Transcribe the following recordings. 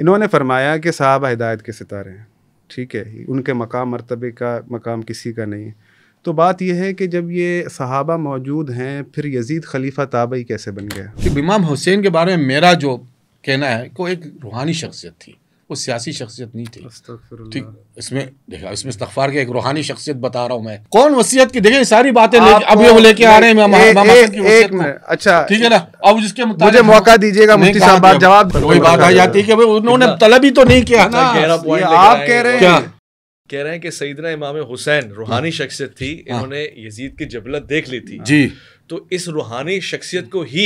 इन्होंने फरमाया कि साहबा हिदायत के सितारे हैं, ठीक है, उनके मकाम मरतबे का मकाम किसी का नहीं है। तो बात यह है कि जब ये सहाबा मौजूद हैं फिर यजीद खलीफा ताबई कैसे बन गया? कि इमाम हुसैन के बारे में मेरा जो कहना है कि एक रूहानी शख्सियत थी, वो सियासी शख्सियत नहीं थी। ठीक, इसमें देखा, इसमें इस्तग़फ़ार के एक रूहानी शख्सियत बता रहा हूँ मैं। कौन वसीयत की? देखिए सारी बातें अब ये लेके आ रहे हैं। अच्छा ठीक है ना, अब जिसके मुझे मौका दीजिएगा मुफ्ती साहब, बात जवाब कोई बात आ जाती है कि उन्होंने तलब ही तो नहीं किया ना। आप कह रहे हैं कि सईदना इमाम हुसैन रूहानी शख्सियत थी, इन्होंने यजीद की जबलत देख ली थी जी। तो इस रूहानी शख्सियत को ही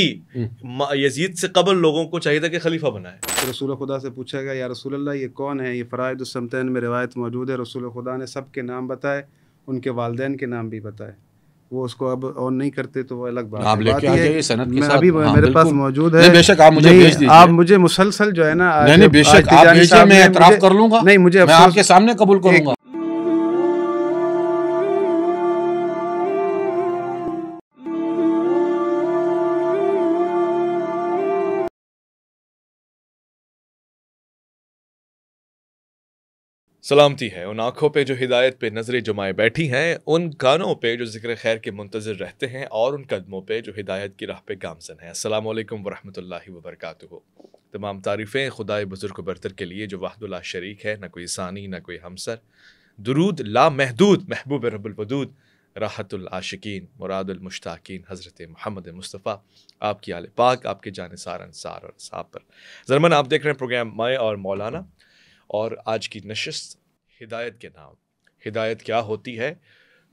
यजीद से कबल लोगों को चाहिए था कि खलीफा बनाए। तो रसूल खुदा से पूछा गया, या रसूल अल्लाह ये कौन है? ये फ़राइद सम्तैन में रिवायत मौजूद है। रसूल खुदा ने सब के नाम बताए, उनके वालदैन के नाम भी बताए। वो उसको अब और नहीं करते तो वो अलग बात है। सनद के साथ अभी मेरे पास मौजूद है। बेशक आप मुझे भेज दीजिए। आप मुझे मुसलसल जो है ना, नहीं बेशक आप भेजिए, मैं एतराफ़ कर लूँगा, नहीं मुझे आपके सामने कबूल करूँगा। सलामती है उन आँखों पे जो हिदायत पे नजरें जमाए बैठी हैं, उन कानों पे जो जिक्र खैर के मुंतज़र रहते हैं, और उन कदमों पे जो हिदायत की राह पे गामज़न हैं। अस्सलाम वालेकुम वरहमतुल्लाहि वबरकातुहू। तमाम तारीफ़ें खुदाए बुज़ुर्ग बरतर के लिए जो वाहदुल्ला शरीक है, ना कोई सानी ना कोई हमसर। दुरूद लामहदूद महबूब रब्बुल वदूद राहतुल आशिकीन मुरादुल मुश्ताकीन हज़रत मोहम्मद मुस्तफ़ा आपकी आले पाक, आपके जानिसार अंसार और साहब पर। ज़रमन आप देख रहे हैं प्रोग्राम मैं और मौलाना, और आज की नशिस्त हिदायत के नाम। हिदायत क्या होती है,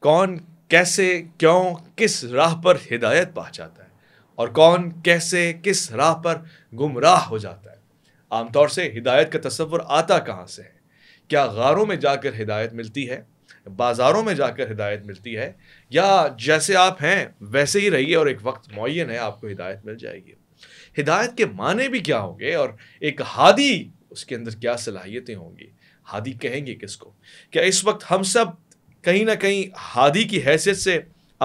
कौन कैसे क्यों किस राह पर हिदायत पा जाता है, और कौन कैसे किस राह पर गुमराह हो जाता है। आमतौर से हिदायत का तस्वर आता कहाँ से है? क्या गारों में जाकर हिदायत मिलती है, बाज़ारों में जाकर हिदायत मिलती है, या जैसे आप हैं वैसे ही रहिए और एक वक्त मुअय्यन है आपको हिदायत मिल जाएगी? हिदायत के माने भी क्या होंगे, और एक हादी उसके अंदर क्या सलाहियतें होंगी? हादी कहेंगे किसको? क्या इस वक्त हम सब कहीं ना कहीं हादी की हैसियत से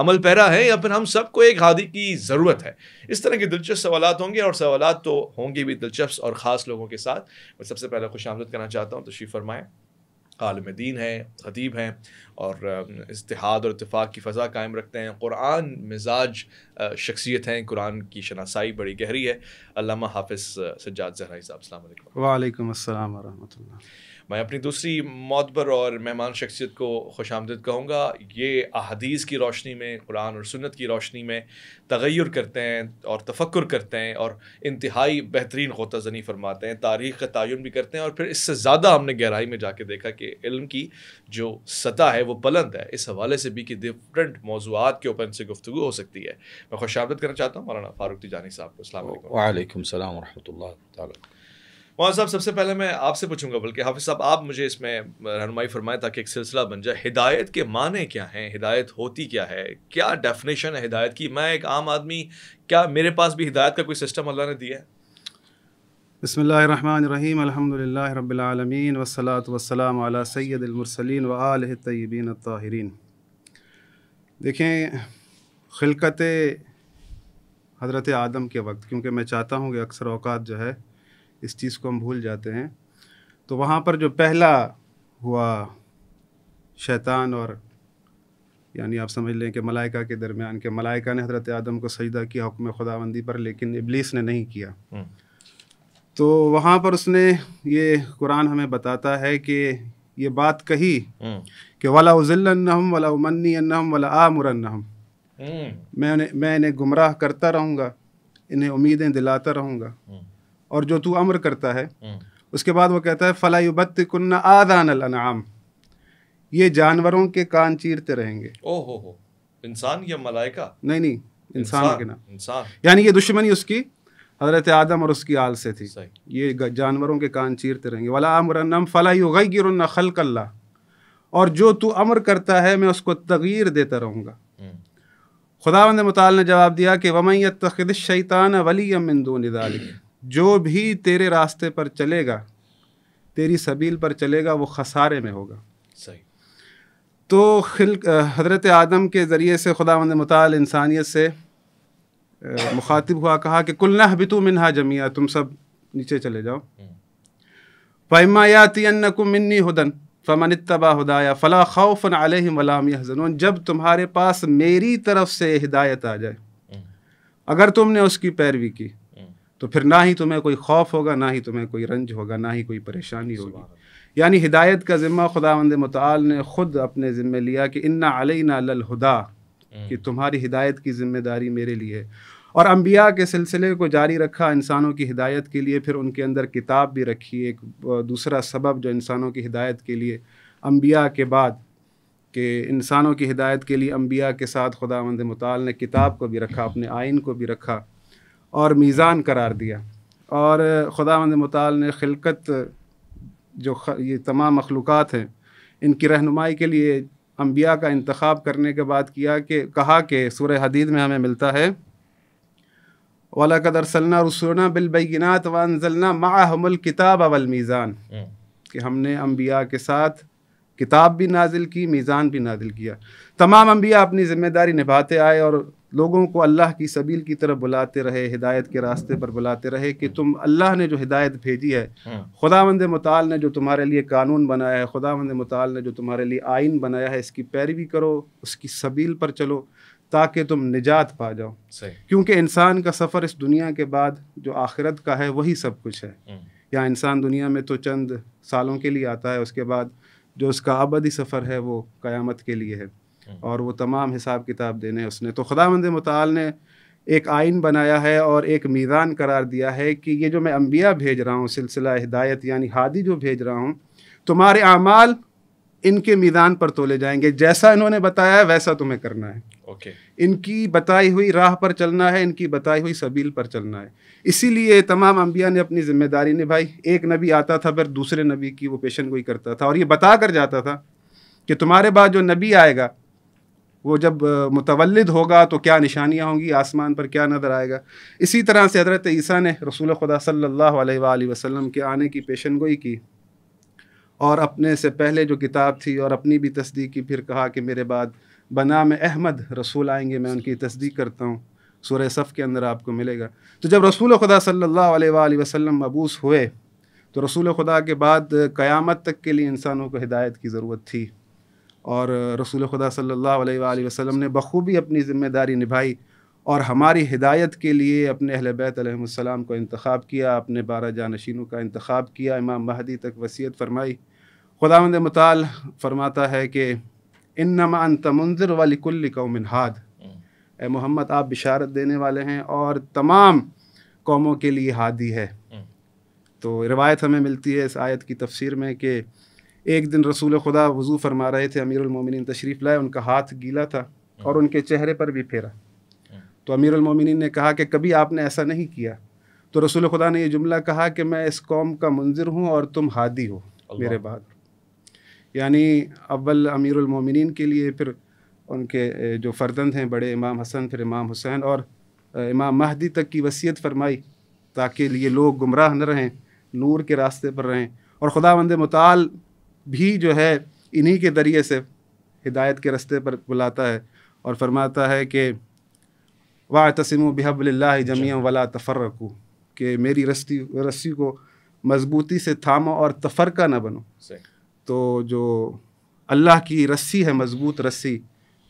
अमल पैरा है, या फिर हम सबको एक हादी की ज़रूरत है? इस तरह के दिलचस्प सवालात होंगे, और सवालात तो होंगे भी दिलचस्प और ख़ास लोगों के साथ। मैं सबसे पहले खुशामदद करना चाहता हूँ, तशरीफ़ फरमाएँ। आलिम दीन हैं, खतीब हैं, और इत्तेहाद और इत्तेफाक की फ़ज़ा कायम रखते हैं। कुरान मिजाज शख्सियत हैं, कुरान की शनासाई बड़ी गहरी है। अल्लामा हाफिज़ सज्जाद ज़हराई साहब, अस्सलाम वालेकुम। वालेकुम अस्सलाम व रहमतुल्लाह। मैं अपनी दूसरी मोतबर और मेहमान शख्सियत को खुशामदद कहूँगा। ये अहादीस की रोशनी में, कुरान और सुन्नत की रोशनी में तग़य्युर करते हैं और तफक्कुर करते हैं, और इंतहाई बेहतरीन ख़ुताजनी फरमाते हैं, तारीख़ का तआयुन भी करते हैं। और फिर इससे ज़्यादा हमने गहराई में जाके देखा कि इल्म की जो सतह है वो बुलंद है। इस हवाले से भी कि डिफरेंट मौज़ूआत के ऊपर इनसे गुफ्तगू हो सकती है। मैं खुशामदद करना चाहता हूँ मौलाना फ़ारूक तीजानी साहब को। अस्सलाम वालेकुम। वालेकुम सलाम व रहमतुल्लाह ताला। मौलाना साहब सबसे पहले मैं आपसे पूछूंगा, बल्कि हाफिज़ साहब आप मुझे इसमें रहनुमाई फरमाएं ताकि एक सिलसिला बन जाए। हिदायत के माने क्या हैं, हिदायत होती क्या है, क्या डेफिनेशन है हिदायत की? मैं एक आम आदमी, क्या मेरे पास भी हिदायत का कोई सिस्टम अल्लाह ने दिया है? बिस्मिल्लाहिर्रहमानिर्रहीम, अल्हम्दुलिल्लाहि रब्बिल आलमीन, वस्सलातु वस्सलामु अला सय्यदिल मुरसलीन व आलिहि तय्यबीन अत्ताहिरीन। देखें, खिलकत हज़रत आदम के वक्त, क्योंकि मैं चाहता हूँ कि अक्सर औक़ात जो है इस चीज़ को हम भूल जाते हैं, तो वहाँ पर जो पहला हुआ शैतान और यानी आप समझ लें कि मलाइका के दरमियान, के मलाइका ने हज़रत आदम को सजदा किया हुक्म खुदाबंदी पर, लेकिन इब्लीस ने नहीं किया। तो वहाँ पर उसने, ये कुरान हमें बताता है कि ये बात कही कि वला उज़िल्लन्नहुम वला उमन्नियन्नहुम वला आमुरन्नहुम, मैं इन्हें गुमराह करता रहूँगा, इन्हें उम्मीदें दिलाता रहूँगा, और जो तू अम्र करता है। उसके बाद वो कहता है फला युबत्तिकुन्ना आज़ानल अनआम, ये जानवरों के कान चीरते रहेंगे। ओहो हो, इंसान या मलाइका? नहीं, इंसान के नाम, इंसान। यानी ये दुश्मनी उसकी हज़रत आदम और उसकी आल से थी, ये जानवरों के कान चीरते रहेंगे। वला अमरन्नम फला युगय्यिरुन्ना खल्कल्ला, और जो तू अम्र करता है मैं उसको तग़यीर देता रहूँगा। खुदावंद मुताल ने जवाब दिया कि वमन यत्तखिज़ शैतान वलिय्यम मिन दूनि ज़ालिक, जो भी तेरे रास्ते पर चलेगा, तेरी सबील पर चलेगा, वो खसारे में होगा। सही। तो हज़रत आदम के ज़रिए से खुदावंद मुताल इंसानियत से मुखातिब हुआ, कहा कि कुल्ना हबितू मिन्हा जमिया, तुम सब नीचे चले जाओ। फ़ैमायाती अन्नकुम मिन्नी हुदन फ़मन इत्तबा हुदाया फ़ला खौफ़ुन अलैहिम वला हम यहज़नून। जब तुम्हारे पास मेरी तरफ से हिदायत आ जाए, अगर तुमने उसकी पैरवी की तो फिर ना ही तुम्हें कोई खौफ होगा, ना ही तुम्हें कोई रंज होगा, ना ही कोई परेशानी होगी। यानी हिदायत का ज़िम्मा खुदावंद मुताल ने ख़ुद अपने ज़िम्मे लिया कि इन्ना अलैना लल हुदा, कि तुम्हारी हिदायत की ज़िम्मेदारी मेरे लिए है। और अम्बिया के सिलसिले को जारी रखा इंसानों की हिदायत के लिए, फिर उनके अंदर किताब भी रखी, एक दूसरा सबब जो इंसानों की हिदायत के लिए अम्बिया के बाद के इंसानों की हिदायत के लिए अम्बिया के साथ खुदावंद मुताल ने किताब को भी रखा, अपने आइन को भी रखा और मीज़ान करार दिया। और खुदावंद मुताल ने खिलकत जो ये तमाम मखलूक़ात हैं, इनकी रहनुमाई के लिए अम्बिया का इंतखाब करने के बाद किया कि कहा कि सूरह हदीद में हमें मिलता है वलक़द अरसलना रसूलना बिलबय्यिनात व अंज़लना मअहुमुल किताब वल मीज़ान, कि हमने अम्बिया के साथ किताब भी नाजिल की, मीज़ान भी नाजिल किया। तमाम अम्बिया अपनी ज़िम्मेदारी निभाते आए और लोगों को अल्लाह की सबील की तरफ बुलाते रहे, हिदायत के रास्ते पर बुलाते रहे कि तुम अल्लाह ने जो हिदायत भेजी है, खुदावंद मुताल ने जो तुम्हारे लिए कानून बनाया है, खुदावंद मुताल ने जो तुम्हारे लिए आइन बनाया है, इसकी पैरवी करो, उसकी सबील पर चलो ताकि तुम निजात पा जाओ। क्योंकि इंसान का सफ़र इस दुनिया के बाद जो आखिरत का है वही सब कुछ है। या इंसान दुनिया में तो चंद सालों के लिए आता है, उसके बाद जो उसका अबदी सफ़र है वो क़यामत के लिए है और वो तमाम हिसाब किताब देने उसने। तो खुदावंद मुताल ने एक आइन बनाया है और एक मीज़ान करार दिया है कि ये जो मैं अम्बिया भेज रहा हूँ, सिलसिला हिदायत यानी हादी जो भेज रहा हूँ, तुम्हारे अमाल इनके मीज़ान पर तोले जाएंगे, जैसा इन्होंने बताया है वैसा तुम्हें करना है। इनकी बताई हुई राह पर चलना है, इनकी बताई हुई सबील पर चलना है। इसीलिए तमाम अम्बिया ने अपनी ज़िम्मेदारी निभाई। एक नबी आता था फिर दूसरे नबी की वो पेशन गोई करता था और ये बता कर जाता था कि तुम्हारे बाद जो नबी आएगा वो जब मुतवल्लिद होगा तो क्या निशानियाँ होंगी, आसमान पर क्या नज़र आएगा। इसी तरह से हज़रत ईसा ने रसूल खुदा सल्लल्लाहु अलैहि वसल्लम के आने की पेशन गोई की और अपने से पहले जो किताब थी और अपनी भी तस्दीक की, फिर कहा कि मेरे बाद बनाम अहमद रसूल आएंगे, मैं उनकी तस्दीक करता हूँ। सूरह सफ़ के अंदर आपको मिलेगा। तो जब रसूल खुदा सल्लल्लाहु अलैहि वसल्लम मबूस हुए तो रसूल खुदा के बाद क़यामत तक के लिए इंसानों को हिदायत की ज़रूरत थी और रसूल खुदा सल्लल्लाहु अलैहि वसल्लम ने बखूबी अपनी ज़िम्मेदारी निभाई और हमारी हिदायत के लिए अपने अहले बैत अलैहिमुस्सलाम को इंतख़ाब किया, अपने 12 जानशीनों का इंतख़ाब किया, इमाम महदी तक वसीयत फ़रमाई। खुदावंद मुताल फ़रमाता है कि इन्नमा अंत मुंज़िर व लिकुल्लि कौमिन हाद, ए मोहम्मद आप बिशारत देने वाले हैं और तमाम कौमों के लिए हादी है। तो रिवायत हमें मिलती है इस आयत की तफसीर में कि एक दिन रसूल खुदा वज़ू फरमा रहे थे, अमीरुल मोमिनीन तशरीफ़ लाए, उनका हाथ गीला था और उनके चेहरे पर भी फेरा। तो अमीरुल मोमिनीन ने कहा कि कभी आपने ऐसा नहीं किया। तो रसूल खुदा ने यह जुमला कहा कि मैं इस कौम का मुंज़िर हूँ और तुम हादी हो मेरे बाद। यानी अव्वल अमीरुल मोमिनीन के लिए, फिर उनके जो फ़र्जंद हैं बड़े, इमाम हसन, फिर इमाम हुसैन और इमाम महदी तक की वसीयत फरमाई ताकि ये लोग गुमराह न रहें, नूर के रास्ते पर रहें। और खुदावंद मुताल भी जो है इन्हीं के ज़रिए से हिदायत के रास्ते पर बुलाता है और फरमाता है कि वातसिमू बिहब्लिल्लाह जमीअन वला तफर्रकू, कि मेरी रस्सी को मजबूती से थामो और तफरका ना बनो। तो जो अल्लाह की रस्सी है, मजबूत रस्सी,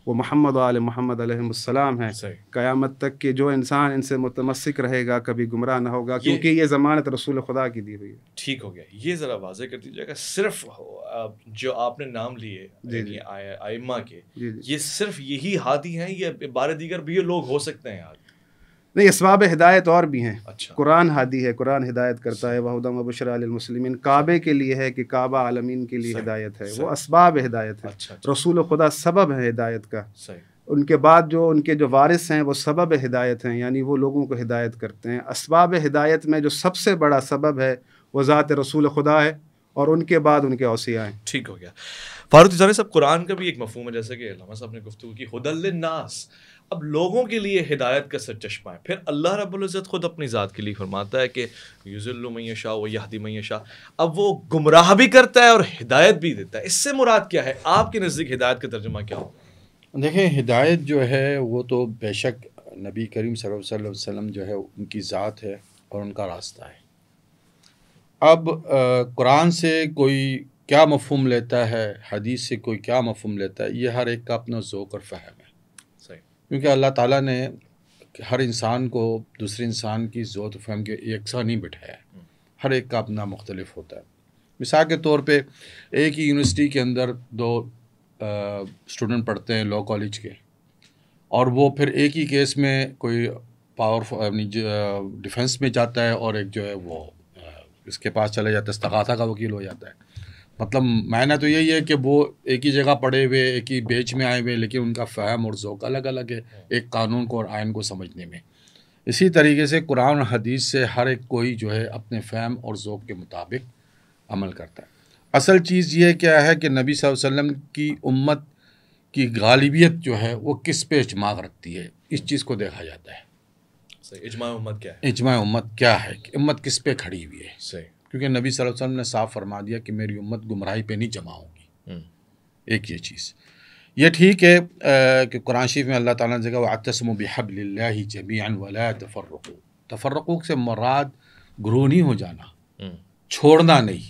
वो मोहम्मद वाले मोहम्मद अलैहिस्सलाम है। क़यामत तक के जो इंसान इनसे मुतमस्सिक रहेगा कभी गुमराह ना होगा, क्योंकि ये ज़मानत रसूल खुदा की दी हुई है। ठीक हो गया, ये ज़रा वाज़े कर दीजिएगा। सिर्फ जो आपने नाम लिए आइम्मा के, ये सिर्फ यही हादी हैं या बारे दीगर भी ये लोग हो सकते हैं? यार नहीं, असबाब हिदायत और भी हैं। अच्छा। कुरान हादी है, कुरान हिदायत करता है, वहुदम व बुशरा लिल मुस्लिमीन काबे के लिए है कि काबा आलमीन के लिए हिदायत है, वो असबाब हिदायत है। अच्छा, अच्छा। रसूल खुदा सबब है हिदायत का। उनके बाद जो उनके जो वारिस हैं वो सबब हिदायत हैं, यानी वो लोगों को हिदायत करते हैं। असबाब हिदायत में जो सबसे बड़ा सबब है वो ज़ात रसूल खुदा है और उनके बाद उनके औसिया हैं। ठीक हो गया। फारूक तेजानी साहब, कुरान का भी एक मफहूम है, जैसे कि अल्लामा साहब ने गुफ्तगू की, हुदल लिन्नास, अब लोगों के लिए हिदायत का सर चश्मा है। फिर अल्लाह रब्बुल इज़्ज़त ख़ुद अपनी ज़ात के लिए फरमाता है कि युज़िल्लु मन यशा व यहदी मन यशा, अब वो गुमराह भी करता है और हिदायत भी देता है। इससे मुराद क्या है आपके नज़दीक? हिदायत का तर्जुमा क्या होगा? देखें, हिदायत जो है वो तो बेशक नबी करीम सल्लल्लाहु अलैहि वसल्लम जो है उनकी ज़ात है और उनका रास्ता है। अब कुरान से कोई क्या मफ़हूम लेता है, हदीस से कोई क्या मफ़हूम लेता है, ये हर एक का अपना ज़ौक़ और फ़हम है। सही, क्योंकि अल्लाह ताला ने हर इंसान को दूसरे इंसान की ज़ौक़ और फ़हम के यकसा नहीं बिठाया है, हर एक का अपना मुख्तलिफ होता है। मिसाल के तौर पे एक ही यूनिवर्सिटी के अंदर दो स्टूडेंट पढ़ते हैं लॉ कॉलेज के, और वो फिर एक ही केस में कोई पावरफुल डिफेंस में जाता है और एक जो है वो इसके पास चला जाता है, इस्तगासा का वकील हो जाता है। मतलब मायना तो यही है कि वो एक ही जगह पढ़े हुए, एक ही बेच में आए हुए, लेकिन उनका फ़हम और ज़ौक़ अलग अलग है एक कानून को और आइन को समझने में। इसी तरीके से कुरान और हदीस से हर एक कोई जो है अपने फ़हम और ज़ौक़ के मुताबिक अमल करता है। असल चीज़ ये क्या है कि नबी सल्लल्लाहु अलैहि वसल्लम की उम्मत की गालिबियत जो है वो किस पे इजमा रखती है, इस चीज़ को देखा जाता है। इज्मा उम्मत क्या है, इज्मा उम्मत क्या है, उम्मत किस पे खड़ी हुई है। सही, क्योंकि नबी सल्लल्लाहु अलैहि वसल्लम ने साफ फरमा दिया कि मेरी उम्मत गुमराही पे नहीं जमा होगी। एक ये चीज़, ये ठीक है कि कुरान शरीफ में अल्लाह ताला ने जगह वातस्मु बिहब्लिल्लाहि जमीअन वला तफरकू, तफरकू से मुराद ग्रोह नहीं हो जाना, छोड़ना नहीं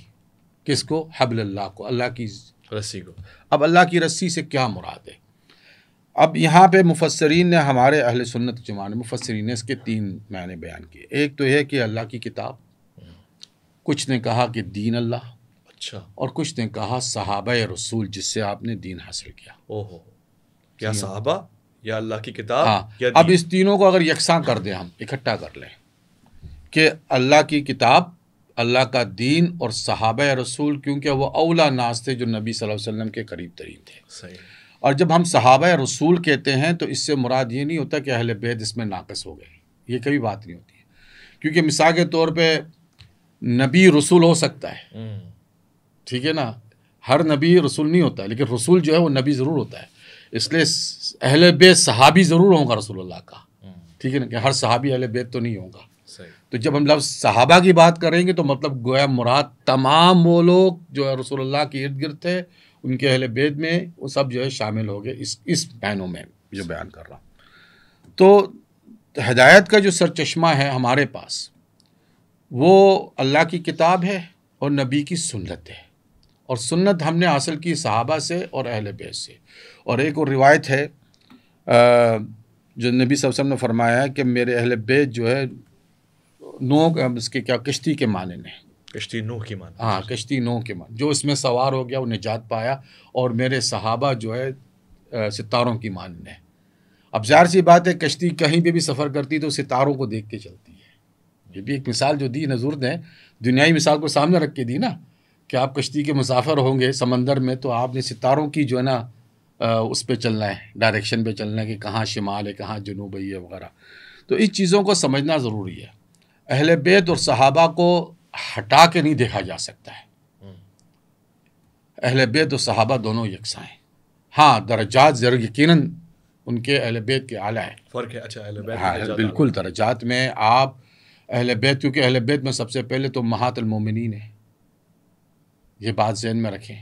किसको, हब्लल्लाह को, अल्लाह की रस्सी को। अब अल्लाह की रस्सी से क्या मुराद है, अब यहाँ पे मुफस्सरीन ने, हमारे अहले सुन्नत जमात में मुफस्सरीन ने इसके तीन मायने बयान किए। एक तो यह कि अल्लाह की किताब, कुछ ने कहा कि दीन अल्लाह, अच्छा, और कुछ ने कहा सहाबा रसूल जिससे आपने दीन हासिल किया। ओहो, या सहाबा या अल्लाह की किताब, हाँ। अब इस तीनों को अगर यकसां कर दें, हम इकट्ठा कर लें कि अल्लाह की किताब, अल्लाह का दीन और सहाबा रसूल, क्योंकि वह औला नास थे जो नबी सल्लल्लाहु अलैहि वसल्लम के करीब तरीन थे। सही, और जब हम सहाबा रसूल कहते हैं तो इससे मुराद ये नहीं होता कि अहले बैत इसमें नाकस हो गए, ये कभी बात नहीं होती है। क्योंकि मिसाल के तौर पे नबी रसूल हो सकता है, ठीक है ना, हर नबी रसूल नहीं होता, लेकिन रसूल जो है वो नबी ज़रूर होता है, इसलिए अहले बैत सहाबी ज़रूर होगा रसूलुल्लाह का, ठीक है ना, कि हर सहाबी अहले बैत तो नहीं होगा। तो जब हम लफ्ज़ सहाबा की बात करेंगे तो मतलब गोया मुराद तमाम वो लोग जो है रसूलुल्लाह के इर्द गिर्द थे, उनके अहले बैत में वो सब जो है शामिल हो गए, इस पैनों में जो बयान कर रहा हूँ। तो हिदायत का जो सरचश्मा है हमारे पास, वो अल्लाह की किताब है और नबी की सुन्नत है, और सुन्नत हमने हासिल की सहाबा से और अहले बैत से। और एक और रिवायत है जो नबी सल्लल्लाहु अलैहि वसल्लम ने फरमाया कि मेरे अहले बैत जो है नोह, इसके क्या कश्ती के माने ने, कश्ती नूह की मान, हाँ, कश्ती नूह की मान, जो इसमें सवार हो गया वो निजात पाया, और मेरे सहाबा जो है सितारों की मान ने। अब जाहिर सी बात है कश्ती कहीं पे भी सफ़र करती तो सितारों को देख के चलती है। ये भी एक मिसाल जो दी नजूर ने, दुनियाई मिसाल को सामने रख के दी ना, कि आप कश्ती के मुसाफिर होंगे समंदर में तो आपने सितारों की जो है ना उस पर चलना है, डायरेक्शन पर चलना है कि कहाँ शिमाल है, कहाँ जनूब है वगैरह। तो इस चीज़ों को समझना ज़रूरी है। अहले बैत और सहाबा को हटा के नहीं देखा जा सकता है, अहले बैत और सहाबा दोनों यकसां हैं। हाँ, दर्जात ज़रूर यकीनन उनके अहले बैत के आला है, फ़र्क है, अच्छा, अहले बैत, हाँ, बिल्कुल दर्जात में आप अहले बैत, क्योंकि अहले बैत में सबसे पहले तो महातुल मोमिनीन है, ये बात जहन में रखें,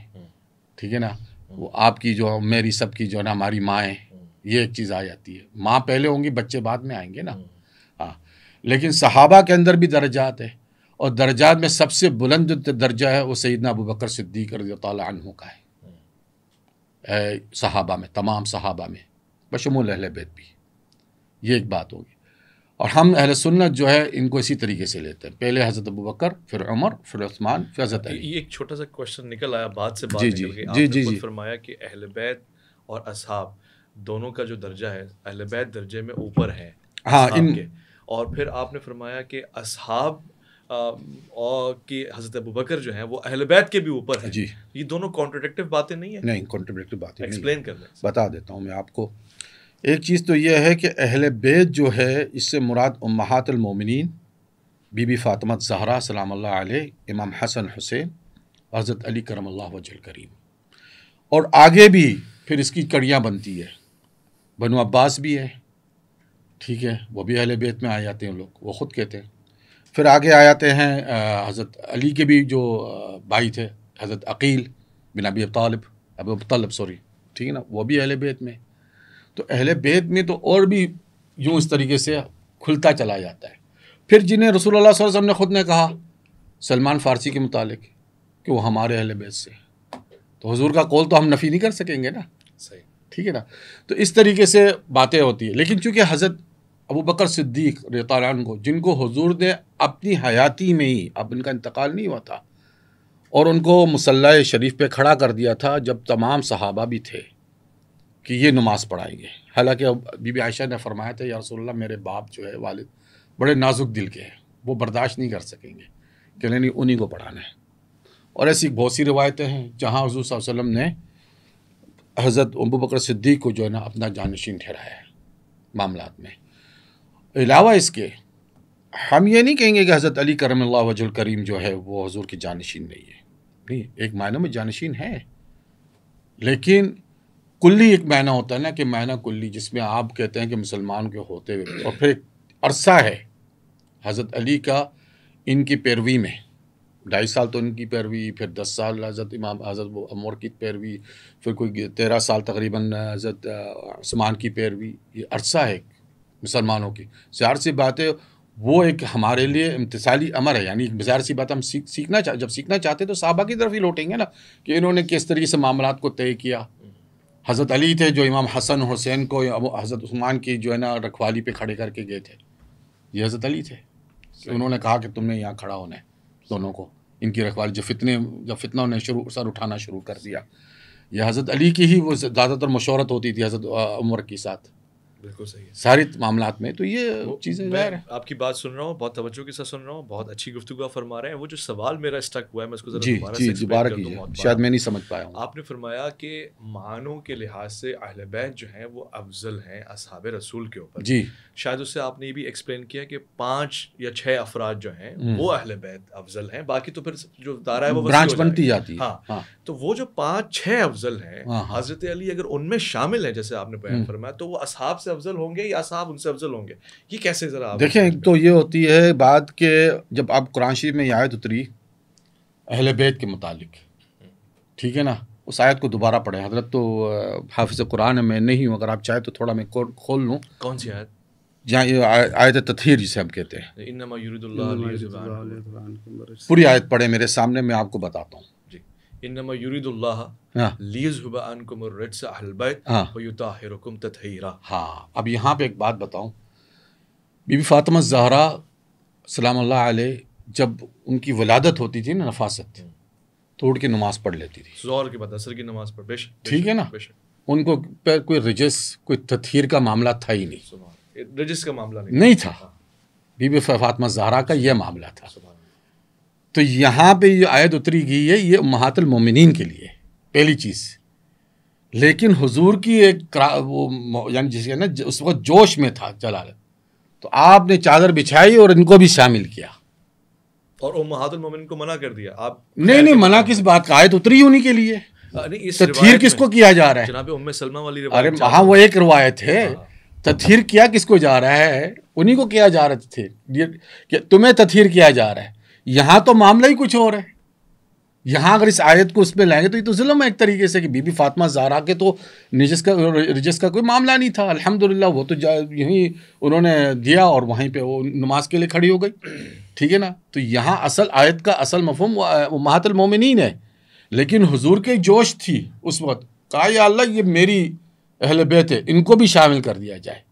ठीक है ना, वो आपकी जो मेरी सब की जो है ना हमारी माँ है, ये एक चीज़ आ जाती है, माँ पहले होंगी बच्चे बाद में आएंगे ना, हाँ। लेकिन सहाबा के अंदर भी दर्जात है, और दर्जात में सबसे बुलंद जो दर्जा है वो सैयदना अबू बकर सिद्दीक़ रज़ियल्लाहु अन्हु का है सहाबा में, तमाम सहाबा में, बशमूल अहले बैत भी। ये एक बात होगी। और हम अहले सुन्नत जो है इनको इसी तरीके से लेते हैं, पहले हज़रत अबू बकर, फिर उमर, फिर उस्मान, फिर हज़रत अली। ये एक छोटा सा क्वेश्चन निकल आया बात से, बात जी फरमाया कि अहले बैत और असहाब दोनों का जो दर्जा है, अहले बैत दर्जे में ऊपर है, हाँ, इनके, और फिर आपने फरमाया कि असहाब और कि हज़रत अबू बकर जो हैं वो अहले बैत के भी ऊपर हैं जी। ये दोनों कॉन्ट्रडिक्टिव बातें नहीं है? नहीं, कॉन्ट्रडिक्टिव बातें एक्सप्लेन कर लें, बता देता हूँ मैं आपको। एक चीज़ तो ये है कि अहले बैत जो है इससे मुराद उम्महातुल मोमिनीन बीबी फातिमा ज़हरा सलामुल्लाह अलैहा, इमाम हसन हुसैन, हज़रत अली करमल्लाहु वजहल करीम, और आगे भी फिर इसकी कड़ियाँ बनती है, बनु अब्बास भी है, ठीक है, वो भी अहले बैत में आ जाते हैं लोग, वो ख़ुद कहते हैं। फिर आगे आ जाते हैं हज़रत अली के भी जो भाई थे हज़रत अकील बिन अबी तालिब सॉरी, ठीक है ना, वो भी अहले बैत में। तो अहले बैत में तो और भी यूँ इस तरीके से खुलता चला जाता है। फिर जिन्हें रसूलुल्लाह सल्लल्लाहु अलैहि वसल्लम ने ख़ुद ने कहा सलमान फ़ारसी के मुतालिक कि वो हमारे अहले बैत से हैं, तो हुजूर का कौल तो हम नफ़ी नहीं कर सकेंगे ना। सही, ठीक है ना। तो इस तरीके से बातें होती है। लेकिन चूँकि हज़रत अबू बकर सिद्दीक़ रज़ियल्लाहु अन्हु को, जिनको हुजूर ने अपनी हयाती में ही, अब इनका इंतकाल नहीं हुआ था, और उनको मुसल्ला शरीफ पे खड़ा कर दिया था जब तमाम सहाबा भी थे कि ये नमाज़ पढ़ाएंगे। हालांकि अब बीबी आयशा ने फरमाया था, या रसूलल्लाह मेरे बाप जो है वालिद बड़े नाजुक दिल के हैं, वो बर्दाश्त नहीं कर सकेंगे, कि नहीं उन्हीं को पढ़ाना है। और ऐसी बहुत सी रिवायतें हैं जहाँ हुजूर सल्लल्लाहु अलैहि वसल्लम ने हज़रत अबू बकर सिद्दीक़ को जो है ना अपना जानशीन ठहराया है मामलात में। अलावा इसके हम ये नहीं कहेंगे कि हज़रत अली करमल्लाहु वजहुल करीम जो है वो हुजूर की जानशीन नहीं है। नहीं, एक मायने में जानशीन है, लेकिन कुल्ली एक मायना होता है ना, कि मायना कुल्ली जिसमें आप कहते हैं कि मुसलमान के होते हुए। और फिर एक अरसा है हज़रत अली का इनकी पैरवी में, 2.5 साल तो इनकी पैरवी, फिर 10 साल हज़रत इमाम हज़रत अमर की पैरवी, फिर कोई 13 साल तकरीबन हज़रत उस्मान की पैरवी। ये अरसा है मुसलमानों की। ज़ाहिर सी बात है वो एक हमारे लिए इम्तिसाली अमर है, यानी ज़ाहिर सी बात हम जब सीखना चाहते तो साहबा की तरफ ही लौटेंगे ना, कि इन्होंने किस तरीके से मामलात को तय किया। हज़रत अली थे जो इमाम हसन हुसैन को हज़रत उस्मान की जो है ना रखवाली पे खड़े करके गए थे। ये हज़रत अली थे, उन्होंने कहा कि तुमने यहाँ खड़ा होना है दोनों को, इनकी रखवाली। जब फितना उन्हें सर उठाना शुरू कर दिया, यह हज़रत अली की ही वो ज़्यादातर मशवरत होती थी हज़रत उमर के साथ। बिल्कुल सही है, सारे मामलात में। तो ये चीज़ें, मैं आपकी बात सुन रहा हूँ, बहुत तवज्जो के साथ सुन रहा हूँ, बहुत अच्छी गुफ्तगू फरमा रहे हैं। वो जो सवाल मेरा स्टक हुआ है, मैं उसको ज़रा दोबारा कीजिए, शायद मैं नहीं समझ पाया हूँ। आपने फरमाया कि मानों के लिहाज से अहले बैत जो हैं वो अफजल हैं असहाब रसूल के ऊपर। जी, शायद उससे आपने ये भी एक्सप्लेन किया कि 5 या 6 अफराद जो हैं वो अहले बैत अफजल हैं, बाकी तो फिर जो दायरा है वो ब्रांच बनती जाती है। हाँ, तो वो जो 5-6 अफजल हैं, हज़रत अली अगर उनमें शामिल हैं जैसे आपने बयान फरमाया, तो वो असहाब से अफजल होंगे या साहब उनसे अफजल होंगे? ये कैसे जरा देखें। तो ये होती है बात के जब आप कुरान शरीफ में आयत उतरी अहले बैत के मुतालिक, ठीक है ना, उस आयत को दोबारा पढ़ें। हजरत तो हाफिज कुरान है, मैं नहीं हूँ, अगर आप चाहे तो थोड़ा मैं खोल लूँ। कौन सी आयत? आयत तथहीर जिसे हम कहते हैं। पूरी आयत पढ़े मेरे सामने, मैं आपको बताता हूँ। इन्नमा युरीदुल्लाह लियज़हिबा अन्कुम अर्रिज्सा अहल बैत व युताहिरकुम ततहीरा। हाँ, अब यहाँ पे एक बात बताऊँ, बीबी फातिमा ज़हरा सलामुल्लाह अलैहा जब उनकी वलादत होती थी ना, नफासत, तो उठ के नमाज़ पढ़ लेती थी ज़ोहर के बाद, असर की नमाज पर। बेशक, ठीक है ना, उनको पर कोई रिजस, कोई ततहीर का मामला था ही नहीं, रिजस का मामला नहीं था। बीबी फातिमा ज़हरा का यह मामला था। तो यहाँ पे ये आयत उतरी गई है, ये उम्महातुल मोमिनीन के लिए पहली चीज़। लेकिन हुजूर की एक वो यानी जिसे ना उस वक्त जोश में था जलालत, तो आपने चादर बिछाई और इनको भी शामिल किया, और उम्महातुल मोमिनीन को मना कर दिया। आप नहीं मना किस बात का? आयत उतरी उन्हीं के लिए। तथहीर किसको किया जा रहा है? जनाब उम्मे सलमा वाली रिवायत। अरे हाँ, वो एक रिवायत है। तथहीर किया किसको जा रहा है? उन्हीं को किया जा रहा है, तुम्हें तथहीर किया जा रहा है। यहाँ तो मामला ही कुछ और है। यहाँ अगर इस आयत को उसमें लाएंगे तो ये तो जुल्म है एक तरीके से, कि बीबी फातिमा ज़हरा के तो रिजस का कोई मामला नहीं था। अल्हम्दुलिल्लाह वो तो यहीं उन्होंने दिया और वहीं पे वो नमाज के लिए खड़ी हो गई, ठीक है ना। तो यहाँ असल आयत का असल मफ़हूम उम्महातुल मोमिनीन है, लेकिन हुजूर के जोश थी उस वक्त, कहा या अल्लाह ये मेरी अहले बैत है, इनको भी शामिल कर दिया जाए।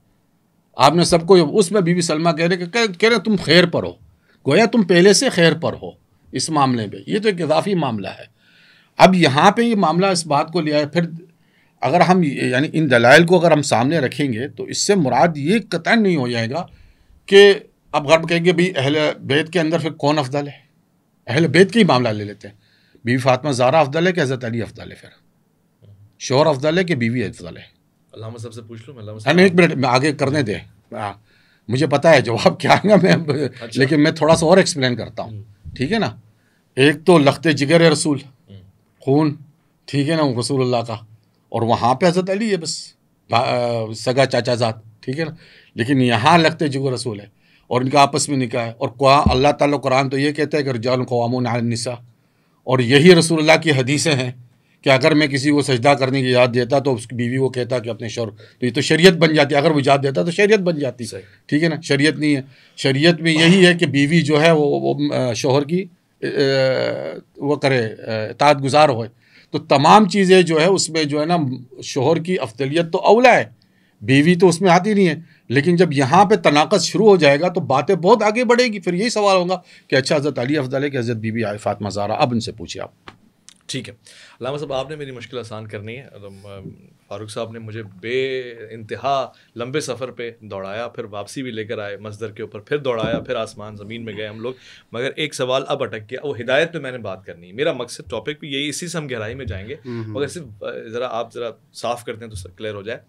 आपने सबको, उसमें बीबी सलमा कह रहे तुम खैर पर हो, गोया तुम पहले से खैर पर हो इस मामले में। ये तो एक इजाफी मामला है। अब यहाँ पे ये मामला इस बात को लिया है। फिर अगर हम यानी इन दलाइल को अगर हम सामने रखेंगे तो इससे मुराद ये कतन नहीं हो जाएगा कि अब गर्ब कहेंगे भाई अहले बैत के अंदर फिर कौन अफजल है। अहले बैत का ही मामला ले लेते हैं, बीवी फातिमा ज़हरा अफजल है कि हज़रत अली अफजल है, फिर शोहर अफजल है कि बीवी अफजल है। अल्लामा साहब से पूछ लूँ, 1 मिनट आगे करने दें, मुझे पता है जवाब क्या आएगा। मैं अच्छा। लेकिन मैं थोड़ा सा और एक्सप्लेन करता हूँ, ठीक है ना। एक तो लखते जिगर है रसूल, खून, ठीक है ना, रसूलुल्लाह का, और वहाँ पे हज़रत अली है बस सगा चाचाजाद, ठीक है ना। लेकिन यहाँ लखते जिगर रसूल है और इनका आपस में निकाह है। और अल्लाह ताला कुरान तो ये कहता है कि रिजालुन क़वामून अला निसा, और यही रसूलुल्लाह की हदीसें हैं कि अगर मैं किसी को सजदा करने की याद देता तो उसकी बीवी को कहता कि अपने शौहर, तो ये तो शरीयत बन जाती। अगर वो याद देता तो शरीयत बन जाती, ठीक है ना। शरीयत नहीं है। शरीयत में यही है कि बीवी जो है वो शौहर की वो करे इताअत गुज़ार होए। तो तमाम चीज़ें जो है उसमें जो है ना शोहर की अफजलियत तो अवला है, बीवी तो उसमें आती नहीं है। लेकिन जब यहाँ पे तनाक़ुद शुरू हो जाएगा तो बातें बहुत आगे बढ़ेगी। फिर यही सवाल होगा कि अच्छा हज़रत अली अफजल है कि हज़रत बीबी फ़ातिमा ज़हरा? अब इनसे पूछिए आप। ठीक है अल्लामा साहब, आपने मेरी मुश्किल आसान करनी है। फ़ारूक साहब ने मुझे बे इंतहा लंबे सफ़र पे दौड़ाया, फिर वापसी भी लेकर आए, मसदर के ऊपर फिर दौड़ाया, फिर आसमान ज़मीन में गए हम लोग, मगर एक सवाल अब अटक गया। वो हिदायत पे मैंने बात करनी है, मेरा मकसद टॉपिक भी यही, इसी से हम गहराई में जाएंगे, मगर सिर्फ ज़रा आप ज़रा साफ़ करते हैं तो क्लियर हो जाए।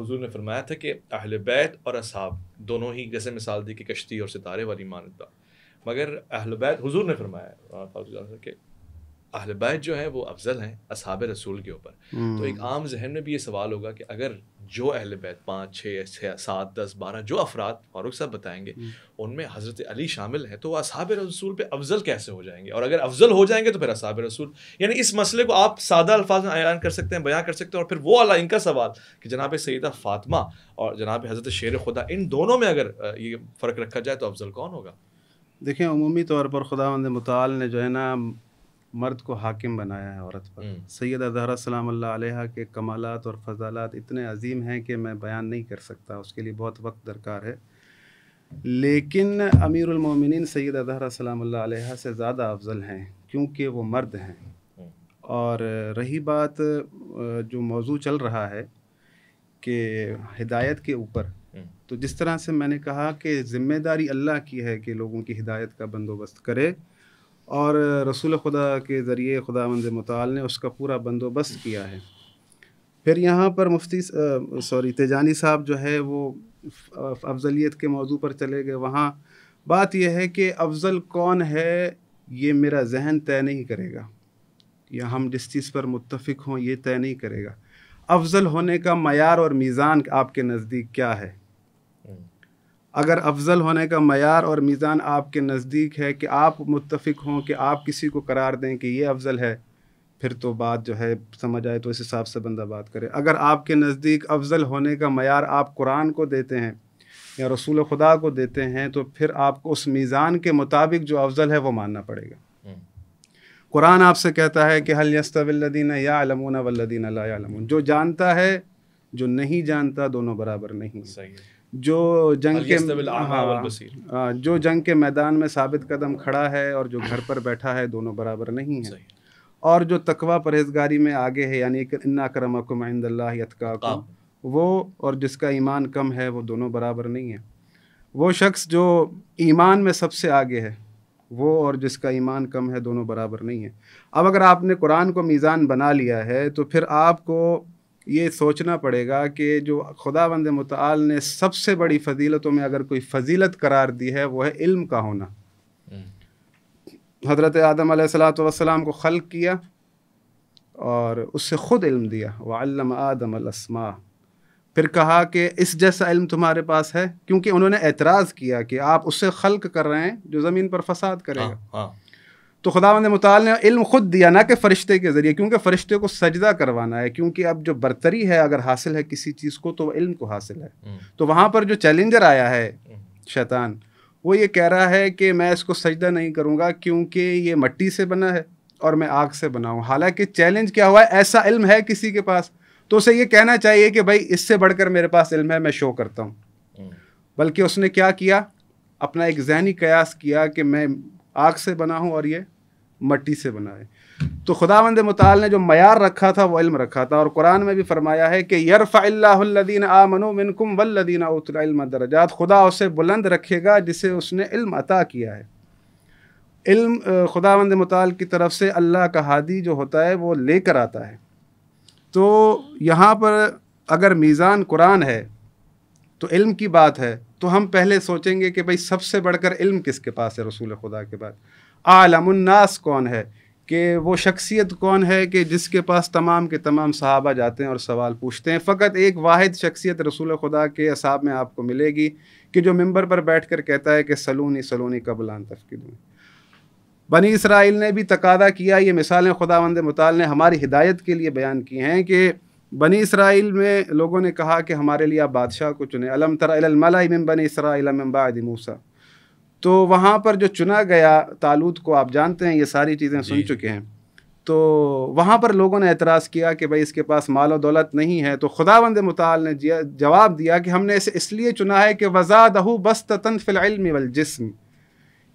हुजूर ने फरमाया था कि अहले बैत और असहाब दोनों ही, जैसे मिसाल दी कि कश्ती और सितारे वाली मानता, मगर अहले बैत हुजूर ने फरमाया कि अहले बैत जो है वो अफजल हैं असहाब रसूल के ऊपर। तो एक आम जहन में भी ये सवाल होगा कि अगर जो अहले बैत 5, 6, 7, 10, 12 जो अफराद फारूक साहब बताएंगे उनमें हज़रत अली शामिल है तो वह असहाब रसूल पे अफजल कैसे हो जाएंगे, और अगर अफजल हो जाएंगे तो फिर असहाब रसूल, यानी इस मसले को आप सादा अल्फाज में ऐलान कर सकते हैं, बयां कर सकते हैं। और फिर वो अला इनका सवाल कि जनाब सैदा फ़ातिमा और जनाब हज़रत शेर खुदा, इन दोनों में अगर ये फ़र्क रखा जाए तो अफजल कौन होगा? देखें, अमूमी तौर पर खुदावंद मुताल ने जो है ना मर्द को हाकिम बनाया है औरत पर। सैयदा ज़हरा सलाम अल्लाह अलैहा के कमालात और फजालात इतने अजीम हैं कि मैं बयान नहीं कर सकता, उसके लिए बहुत वक्त दरकार है। लेकिन अमीरुल मोमिनीन सैयदा ज़हरा सलाम अल्लाह अलैहा से ज़्यादा अफजल हैं क्योंकि वो मर्द हैं। और रही बात जो मौजू चल रहा है कि हिदायत के ऊपर, तो जिस तरह से मैंने कहा कि ज़िम्मेदारी अल्लाह की है कि लोगों की हिदायत का बंदोबस्त करे, और रसूल खुदा के ज़रिए खुदावंद मुताल ने उसका पूरा बंदोबस्त किया है। फिर यहाँ पर मुफ्ती तेजानी साहब जो है वो अफजलियत के मौजू पर चले गए। वहाँ बात यह है कि अफजल कौन है ये मेरा जहन तय नहीं करेगा, या हम जिस चीज़ पर मुत्तफिक हों ये तय नहीं करेगा। अफजल होने का मयार और मीज़ान आपके नज़दीक क्या है? अगर अफजल होने का मयार और मीज़ान आपके नज़दीक है कि आप मुत्तफिक हों कि आप किसी को करार दें कि ये अफजल है, फिर तो बात जो है समझ आए तो इस हिसाब से बंदा बात करे। अगर आपके नज़दीक अफजल होने का मयार आप कुरान को देते हैं या रसूल खुदा को देते हैं, तो फिर आपको उस मीज़ान के मुताबिक जो अफजल है वो मानना पड़ेगा। कुरान आपसे कहता है कि हल यस्तविल्लदीना यालमून वल्लदीना ला यालमून, जो जानता है जो नहीं जानता दोनों बराबर नहीं। सही है। जो जंग के मैदान में साबित कदम खड़ा है और जो घर पर बैठा है दोनों बराबर नहीं है। और जो तकवा परहेजगारी में आगे है, यानी इन्ना करमकुम इंदल्लाह यतकाकुम, वो और जिसका ईमान कम है वो दोनों बराबर नहीं है। वो शख्स जो ईमान में सबसे आगे है वो और जिसका ईमान कम है दोनों बराबर नहीं है। अब अगर आपने कुरान को मीज़ान बना लिया है तो फिर आपको ये सोचना पड़ेगा कि जो खुदावंद मुताल ने सबसे बड़ी फजीलतों में अगर कोई फजीलत करार दी है वो है इल्म का होना। हज़रत आदम अलैहिस्सलातु वस्सलाम को खल्क किया और उससे ख़ुद इल्म दिया, वअल्लम आदम अलअस्मा, फिर कहा कि इस जैसा इल्म तुम्हारे पास है? क्योंकि उन्होंने एतराज़ किया कि आप उससे खल्क कर रहे हैं जो ज़मीन पर फसाद करेगा। तो खुदावंद मुताल ने इल्म ख़ुद दिया, ना कि फ़रिश्ते के ज़रिए, क्योंकि फ़रिश्ते को सजदा करवाना है। क्योंकि अब जो बरतरी है अगर हासिल है किसी चीज़ को तो वह इल्म को हासिल है। तो वहाँ पर जो चैलेंजर आया है शैतान, वो ये कह रहा है कि मैं इसको सजदा नहीं करूँगा क्योंकि ये मिट्टी से बना है और मैं आग से बना हूँ। हालाँकि चैलेंज क्या हुआ है? ऐसा इल्म है किसी के पास तो उसे ये कहना चाहिए कि भाई इससे बढ़ कर मेरे पास इल्म है, मैं शो करता हूँ। बल्कि उसने क्या किया, अपना एक जहनी कयास किया कि मैं आग से बना हूँ और ये मट्टी से बना है। तो खुदावंद मुताल ने जो मयार रखा था वो इल्म रखा था। और कुरान में भी फरमाया है कि यरफ़अल्लाहुल्लज़ीना आमनू मिनकुम वल्लज़ीना ऊतुल इल्म दरजात, खुदा उसे बुलंद रखेगा जिसे उसने इल्म अता किया है। इल्म खुदावंद मुताल की तरफ से अल्लाह का हादी जो होता है वो लेकर आता है। तो यहाँ पर अगर मीज़ान कुरान है तो इल्म की बात है, तो हम पहले सोचेंगे कि भाई सबसे बढ़कर इल्म किसके पास है रसूल खुदा के बाद? आलमुन्नास कौन है, कि वो शख्सियत कौन है कि जिसके पास तमाम के तमाम सहाबा जाते हैं और सवाल पूछते हैं? फ़कत एक वाहिद शख्सियत रसूल खुदा के असाब में आपको मिलेगी कि जो मिंबर पर बैठकर कहता है कि सलूनी सलूनी कबलान तफकीदूं। बनी इसराइल ने भी तकादा किया, ये मिसालें खुदावंद मुताल ने हमारी हिदायत के लिए बयान की हैं कि बनी इसराइल में लोगों ने कहा कि हमारे लिए आप बादशाह को चुने। अलम तरा इलल मलाई मिन बनी इसराइल मिन बाद मूसा, तो वहाँ पर जो चुना गया तालूत को, आप जानते हैं ये सारी चीज़ें सुन चुके हैं, तो वहाँ पर लोगों ने एतराज़ किया कि भाई इसके पास माल और दौलत नहीं है। तो खुदावंद मुताल ने जवाब दिया कि हमने इसे इसलिए चुना है कि वज़ादहु बस्ततन फिल इल्म वल जिस्म,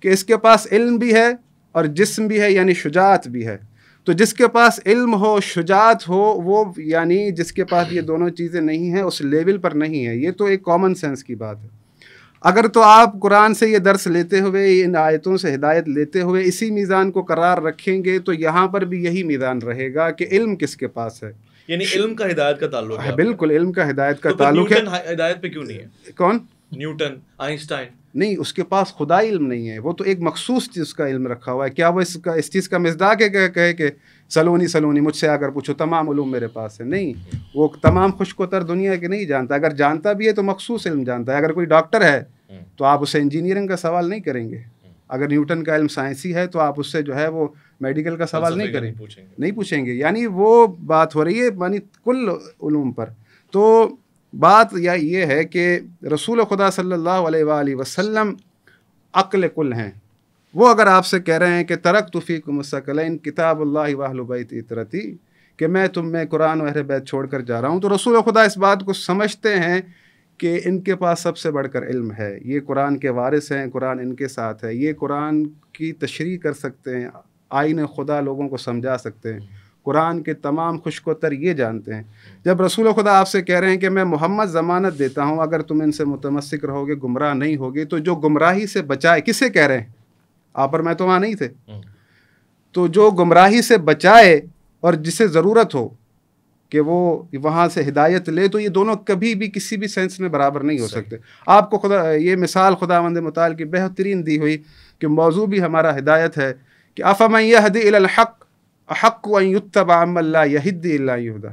कि इसके पास इल्म भी है और जिस्म भी है यानी शुजात भी है। तो जिसके पास इल्म हो, शुजात हो, वो यानी जिसके पास ये दोनों चीज़ें नहीं हैं उस लेवल पर नहीं है। ये तो एक कॉमन सेंस की बात है। अगर तो आप कुरान से ये दर्स लेते हुए, इन आयतों से हिदायत लेते हुए इसी मीज़ान को करार रखेंगे तो यहाँ पर भी यही मीज़ान रहेगा कि इल्म किसके पास है, यानी इल्म का हिदायत का ताल्लुक है। बिल्कुल, इल्म का हिदायत का ताल्लुक है। हिदायत पे क्यों नहीं है? कौन? न्यूटन, आइंस्टाइन, नहीं, उसके पास खुदा इल्म नहीं है। वो तो एक मखसूस चीज़ का इल्म रखा हुआ है। क्या वो इसका इस चीज़ का मज़दाक है कहे कि सलोनी सलोनी मुझसे आकर पूछो, तमाम उलूम मेरे पास है? नहीं, वो तमाम खुशकोतर दुनिया के नहीं जानता। अगर जानता भी है तो मखसूस इल्म जानता है। अगर कोई डॉक्टर है तो आप उससे इंजीनियरिंग का सवाल नहीं करेंगे। अगर न्यूटन का इल्म साइंसी है तो आप उससे जो है वो मेडिकल का सवाल नहीं करेंगे, नहीं पूछेंगे। यानी वो बात हो रही है मानी कुल उलूम पर। तो बात ये है कि रसूल खुदा सल्लल्लाहु अलैहि वसल्लम अक्ल कुल हैं। वो अगर आपसे कह रहे हैं कि तरक तुफ़ीकुम सकलैन किताबुल्लाहि व अहले बैत इतरती, कि मैं तुम में कुरान और अहले बैत छोड़ कर जा रहा हूँ, तो रसूल खुदा इस बात को समझते हैं कि इनके पास सबसे बढ़कर इल्म है। ये कुरान के वारिस हैं, कुरान इनके साथ है, ये कुरान की तशरीह कर सकते हैं, आईन खुदा लोगों को समझा सकते हैं, कुरान के तमाम खुशकोतर ये जानते हैं। जब रसूल खुदा आपसे कह रहे हैं कि मैं मोहम्मद ज़मानत देता हूँ, अगर तुम इनसे मुतमस्सिक रहोगे गुमराह नहीं होगे, तो जो गुमराही से बचाए, किसे कह रहे हैं? आप और मैं तो वहाँ नहीं थे। तो जो गुमराही से बचाए और जिसे ज़रूरत हो कि वो वहाँ से हिदायत ले, तो ये दोनों कभी भी किसी भी सेंस में बराबर नहीं हो सकते। आपको खुदा ये मिसाल खुदावंद मुताल की बेहतरीन दी हुई कि मौजू भी हमारा हिदायत है कि अफ़मन यहदी इलल हक़ हक़ व युत्तबा अमल्ला यहदी इल्ला युहदा,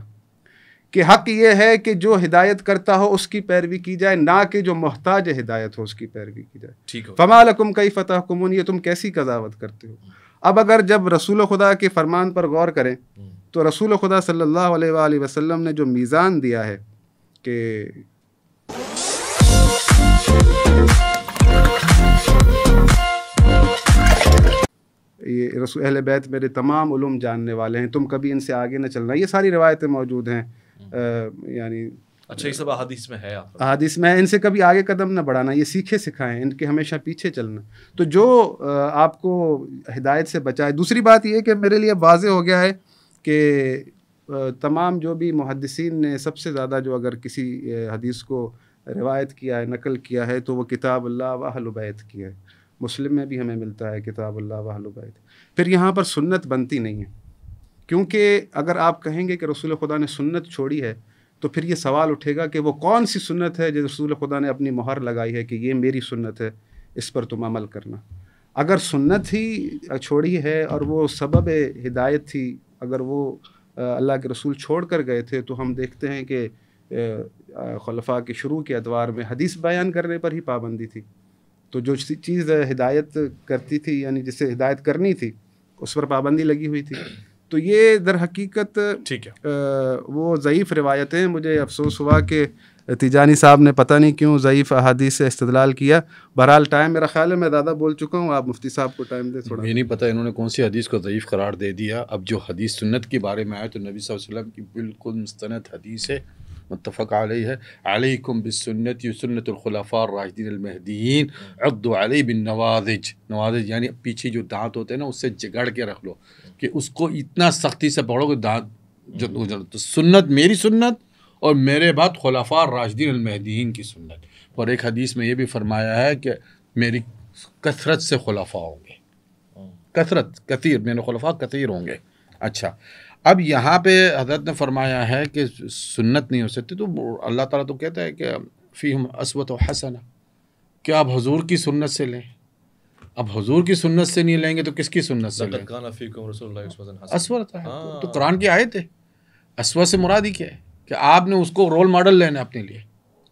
कि हक़ ये है कि जो हिदायत करता हो उसकी पैरवी की जाए, ना कि जो मोहताज हिदायत हो उसकी पैरवी की जाए। ठीक है। फमा लकुम कैफ़तहकुमून, ये तुम कैसी कज़ावत करते हो? अब अगर जब रसूल खुदा के फरमान पर गौर करें तो रसूल खुदा सल्लल्लाहु अलैहि वसल्लम ने जो मीज़ान दिया है कि ये रसूल अहले बैत मेरे तमाम उलूम जानने वाले हैं, तुम कभी इनसे आगे न चलना, ये सारी रिवायतें मौजूद हैं। यानी अच्छा, ये सब अहादीस में है, अहादीस में है। इनसे कभी आगे कदम न बढ़ाना, ये सीखे सिखाएं, इनके हमेशा पीछे चलना। तो जो आपको हिदायत से बचाए। दूसरी बात यह कि मेरे लिए वाज़ेह हो गया है कि तमाम जो भी मुहद्दिसीन ने सबसे ज़्यादा जो अगर किसी हदीस को रिवायत किया है, नकल किया है, तो वो किताबुल्लाह व अहले बैत की है। मुस्लिम में भी हमें मिलता है किताबुल्लाह व अहले बैत। फिर यहाँ पर सुन्नत बनती नहीं है, क्योंकि अगर आप कहेंगे कि रसूल खुदा ने सुन्नत छोड़ी है तो फिर ये सवाल उठेगा कि वो कौन सी सुन्नत है जो रसूल खुदा ने अपनी मोहर लगाई है कि ये मेरी सुन्नत है, इस पर तुम अमल करना। अगर सुन्नत ही छोड़ी है और वो सबब हिदायत थी, अगर वो अल्लाह के रसूल छोड़ कर गए थे, तो हम देखते हैं कि खलफा के शुरू के अदवार में हदीस बयान करने पर ही पाबंदी थी। तो जो चीज़ हिदायत करती थी, यानी जिसे हिदायत करनी थी, उस पर पाबंदी लगी हुई थी। तो ये दर हकीकत ठीक है। वो ज़यीफ़ रिवायतें, मुझे अफसोस हुआ कि तिजानी साहब ने पता नहीं क्यों ज़यीफ़ अहादीस से इस्तदलाल किया। बहरहाल टाइम मेरा ख्याल है मैं ज़्यादा बोल चुका हूँ, आप मुफ्ती साहब को टाइम दे थोड़ा। मुझे नहीं पता इन्होंने कौन सी हदीस को ज़यीफ़ करार दे दिया। अब जो हदीस सुन्नत के बारे में आया तो नबी सल्लल्लाहु अलैहि वसल्लम की बिल्कुल मुस्तनद हदीस है, मुत्तफ़क़ अलैह है। अलैकुम बिस्सुन्नति सुन्नतुल खुलफ़ा राशिदीन अल महदीयीन अद्दू अलैह बिन नवाज़िज। नवाज़िज यानी पीछे जो दांत होते हैं ना, उससे जगड़ के रख लो, कि उसको इतना सख्ती से पकड़ो कि दांत जरूर। तो सुन्नत मेरी सुन्नत और मेरे बाद खुलफ़ा राशिदीन अल महदीयीन की सुन्नत। और एक हदीस में ये भी फरमाया है कि मेरी कसरत से खुलफ़ा होंगे, कसरत कसीर, मेरे खुलफ़ा कसीर होंगे। अच्छा, अब यहाँ पे हज़रत ने फरमाया है कि सुन्नत नहीं हो सकती, तो अल्लाह ताला तो कहता है कि फ़ीहुम अस्वत व हसना, क्या आप हुजूर की सुन्नत से लें? अब हुजूर की सुन्नत से नहीं लेंगे तो किसकी सुन्नत से लें? अस्वत है, तो कुरान की आयत है। अस्वत से मुराद ही क्या है कि आपने उसको रोल मॉडल लेना अपने लिए,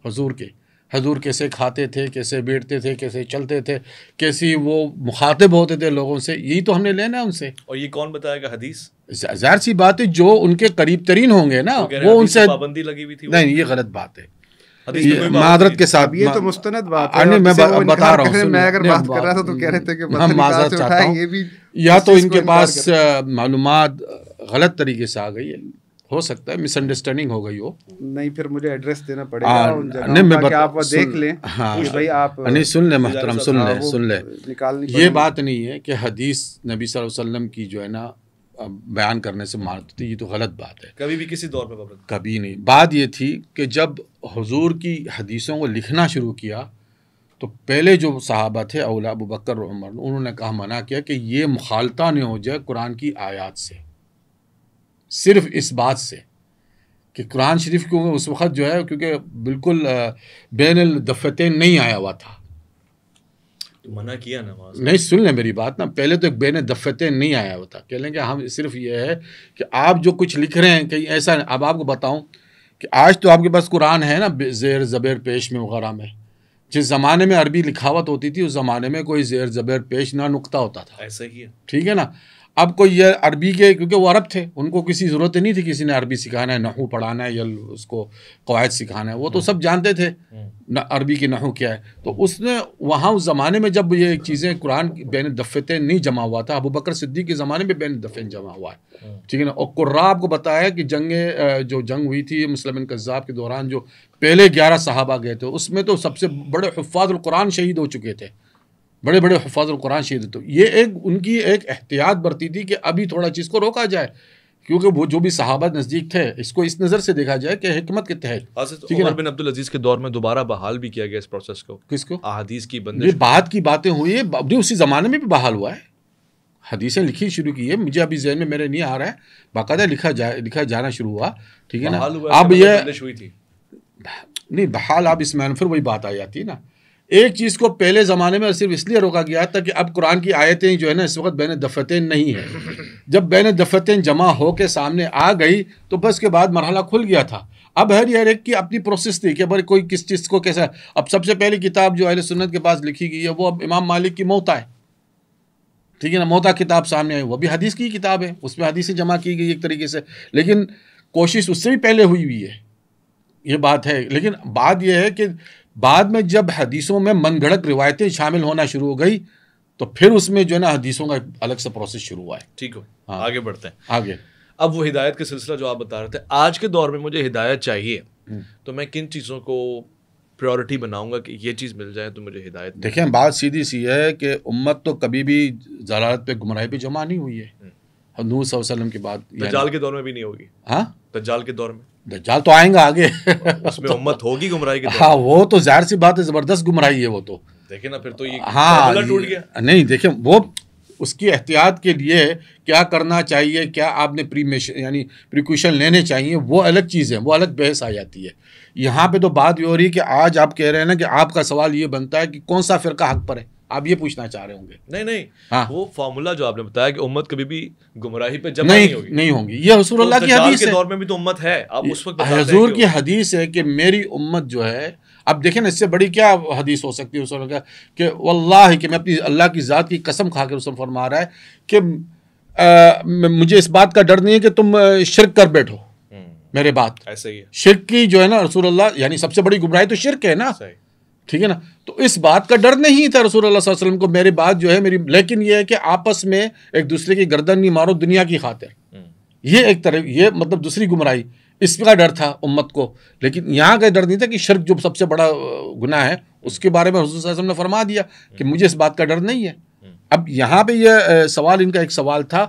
हुजूर के। हुजूर कैसे खाते थे, कैसे बैठते थे, कैसे चलते थे, कैसे वो मुखातिब होते थे लोगों से, यही तो हमने लेना है उनसे। और ये कौन बताएगा? हदीस। ज़ाहिर सी बात है जो उनके करीब तरीन होंगे ना, वो उनसे पाबंदी लगी हुई थी। नहीं, ये गलत बात है। माजरत के साथ ये तो मुस्तनद बात है, मैं बता रहा हूँ। मैं अगर बात कर रहा था तो कह रहे थे कि हम माजरत चाहते हैं, ये भी या तो इनके पास मालूमात गलत तरीके से आ गई है, हो सकता है मिसअंडरस्टैंडिंग हो गई हो। नहीं फिर मुझे एड्रेस देना पड़ेगा उन जगहों पर, आप वो देख लें कि भाई आप नहीं सुन ले मोहतरम, सुन ले ये बात नहीं है कि हदीस नबी सल्लल्लाहु अलैहि वसल्लम की जो है ना बयान करने से मारती थी, ये तो गलत बात है। कभी भी किसी दौर पर कभी नहीं। बात ये थी कि जब हुजूर की हदीसों को लिखना शुरू किया तो पहले जो सहाबा थे औला अबू बकर और उमर, उन्होंने कहा मना किया कि ये मुखालता न हो जाए कुरान की आयात से, सिर्फ इस बात से कि कुरान शरीफ को उस वक़्त जो है क्योंकि बिल्कुल बैनुल दफ़्तैन नहीं आया हुआ था तो मना किया ना। नहीं सुन ले मेरी बात ना, पहले तो एक बैनुल दफ़्तैन नहीं आया हुआ था। कह लें कि हम सिर्फ ये है कि आप जो कुछ लिख रहे हैं कहीं ऐसा। अब आपको बताऊं कि आज तो आपके पास कुरान है ना ज़ेर ज़बर पेश में वगैरह में, जिस ज़माने में अरबी लिखावत होती थी उस ज़माने में कोई ज़ेर ज़बर पेश ना नुक्ता होता था, ऐसा ही है ठीक है ना। अब कोई ये अरबी के, क्योंकि वो अरब थे उनको किसी ज़रूरत नहीं थी किसी ने अरबी सिखाना है, नहू पढ़ाना है या उसको कवायद सिखाना है, वो तो सब जानते थे न अरबी की नहू क्या है। तो उसने वहाँ उस ज़माने में जब ये चीज़ें कुरान बैन दफ़्ते नहीं जमा हुआ था, अबू बकर सिद्दीक़ के ज़माने में बैन दफ़्ते जमा हुआ है ठीक है ना। और कुर्रा आपको बताया कि जो जंग हुई थी मुसलमान कज़्ज़ाब के दौरान जो पहले 11 सहाबा गए थे उसमें तो सबसे बड़े हुफ़ाज़ुल कुरान शहीद हो चुके थे, बड़े बड़े हफाजुल कुरान शहीद। तो ये एक उनकी एक एहतियात बरती थी कि अभी थोड़ा चीज़ को रोका जाए क्योंकि वो जो भी सहाबा नज़दीक थे इसको इस नज़र से देखा जाए कि हिकमत के तहत। उमर बिन अब्दुल अजीज़ के दौर में दोबारा बहाल भी किया गया इस प्रोसेस को। किसको? अहादीस की बंदिश। बात की बातें हुई है, अभी उसी ज़माने में भी बहाल हुआ है, हदीसें लिखी शुरू की है। मुझे अभी जहन में मेरे नहीं आ रहा है, बाकायदा लिखा जाना शुरू हुआ ठीक है ना। अब यह हुई थी नहीं बहाल, अब इसमें फिर वही बात आ जाती है ना, एक चीज़ को पहले ज़माने में सिर्फ इसलिए रोका गया था कि अब कुरान की आयतें जो है ना इस वक्त बैन दफ़्तें नहीं है, जब बैन दफ़्तें जमा हो के सामने आ गई तो बस के बाद मरहला खुल गया था। अब हर एक की अपनी प्रोसेस थी कि भाई कोई किस चीज़ को कैसा। अब सबसे पहली किताब जो अहले सुन्नत के पास लिखी गई है वो अब इमाम मालिक की मौता है ठीक है ना, मौता किताब सामने आई, वो भी हदीस की किताब है, उसमें हदीसें जमा की गई एक तरीके से, लेकिन कोशिश उससे भी पहले हुई है, ये बात है। लेकिन बात यह है कि बाद में जब हदीसों में मनगढ़ंत रिवायतें शामिल होना शुरू हो गई तो फिर उसमें जो है ना हदीसों का अलग सा प्रोसेस शुरू हुआ है। ठीक है हाँ। आगे बढ़ते हैं आगे। अब वो हिदायत का सिलसिला जो आप बता रहे थे, आज के दौर में मुझे हिदायत चाहिए तो मैं किन चीज़ों को प्रायोरिटी बनाऊंगा कि ये चीज़ मिल जाए तो मुझे हिदायत। देखें बात सीधी सी है कि उम्मत तो कभी भी जलालत पे गुमराही पे जमा नहीं हुई है, नूह सल्लल्लाहु अलैहि वसल्लम की बात दज्जाल के दौर में भी नहीं होगी। हाँ दज्जाल के दौर में, दज्जाल तो आएगा आगे, उसमें उम्मत होगी गुमराही के। हाँ वो तो जाहिर सी बात है ज़बरदस्त गुमराही है वो तो, देखे ना फिर तो ये हाँ टूट गया। नहीं देखें वो उसकी एहतियात के लिए क्या करना चाहिए, क्या आपने प्रिकॉशन लेने चाहिए, वो अलग चीज़ है, वो अलग बहस आ जाती है। यहाँ पे तो बात ये हो रही है कि आज आप कह रहे हैं ना कि आपका सवाल ये बनता है कि कौन सा फ़िरका हक पर है, आप ये पूछना चाह रहे होंगे। नहीं नहीं हाँ। वो फार्मूला जो आपने बताया कि उम्मत कभी भी गुमराही पे जमा नहीं होगी। ये हुजूर अल्लाह की हदीस के दौर में भी तो उम्मत है, आप उस वक्त हुजूर की हदीस है कि मेरी उम्मत जो है। अब देखें इससे बड़ी क्या हदीस हो सकती है। उस वक्त कि वल्लाह कि मैं अपनी अल्लाह की ज़ात की कसम खा कर उसमें फरमा रहा है कि मुझे इस बात का डर नहीं है कि तुम शिरक कर बैठो मेरे बात, ऐसे ही शिरक की जो है ना रसूलुल्लाह यानी सबसे बड़ी गुमराही तो शिरक है ना, ठीक है ना। तो इस बात का डर नहीं था रसूलुल्लाह सल्लल्लाहु अलैहि वसल्लम को मेरी बात जो है मेरी, लेकिन यह है कि आपस में एक दूसरे की गर्दन नहीं मारो दुनिया की खातिर, ये एक तरह ये मतलब दूसरी गुमराही, इसका डर था उम्मत को। लेकिन यहाँ का डर नहीं था कि शिर्क जो सबसे बड़ा गुनाह है उसके बारे में रसूलुल्लाह सल्लल्लाहु अलैहि वसल्लम ने फरमा दिया कि मुझे इस बात का डर नहीं है। अब यहाँ पर यह सवाल, इनका एक सवाल था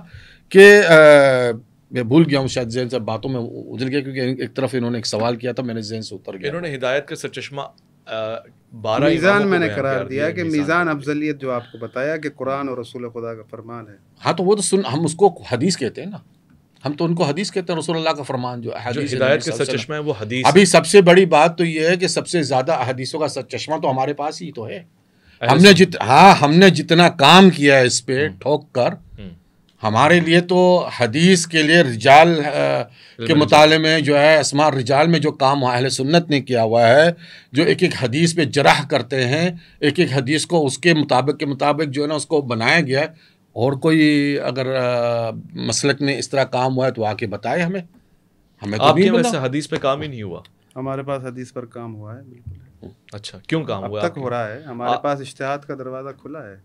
कि मैं भूल गया हूँ शायद, जहन से बातों में उजल गया क्योंकि एक तरफ इन्होंने एक सवाल किया था मैंने जहन से उतर गया। इन्होंने हिदायत का सरचश्मा मीज़ान मैंने करार दिया कि मीज़ान अफजलियत जो आपको बताया कि कुरान और रसूल खुदा का फरमान है। हाँ तो वो तो हम उसको हदीस कहते हैं ना, हम तो उनको हदीस कहते हैं, रसूल अल्लाह का फरमान जो हिदायत का सच्चश्मा है वो हदीस। अभी सबसे बड़ी बात तो ये है कि सबसे ज़्यादा हदीसों का सच्चश्मा तो हमारे पास ही तो है। हमने जितना काम किया है इस पर ठोक कर, हमारे लिए तो हदीस के लिए रिजाल के मुताले में जो है अस्मा रिजाल में जो काम अहले सुन्नत ने किया हुआ है, जो एक एक हदीस पे जरह करते हैं, एक एक हदीस को उसके मुताबिक जो है ना उसको बनाया गया है। और कोई अगर मसलक ने इस तरह काम हुआ है तो आके बताए हमें तो आपके वैसे हदीस पे काम ही नहीं हुआ। हमारे पास हदीस पर काम हुआ है, बिल्कुल। अच्छा, क्यों काम हुआ? अब तक हो रहा है, हमारे पास इज्तिहाद का दरवाज़ा खुला है,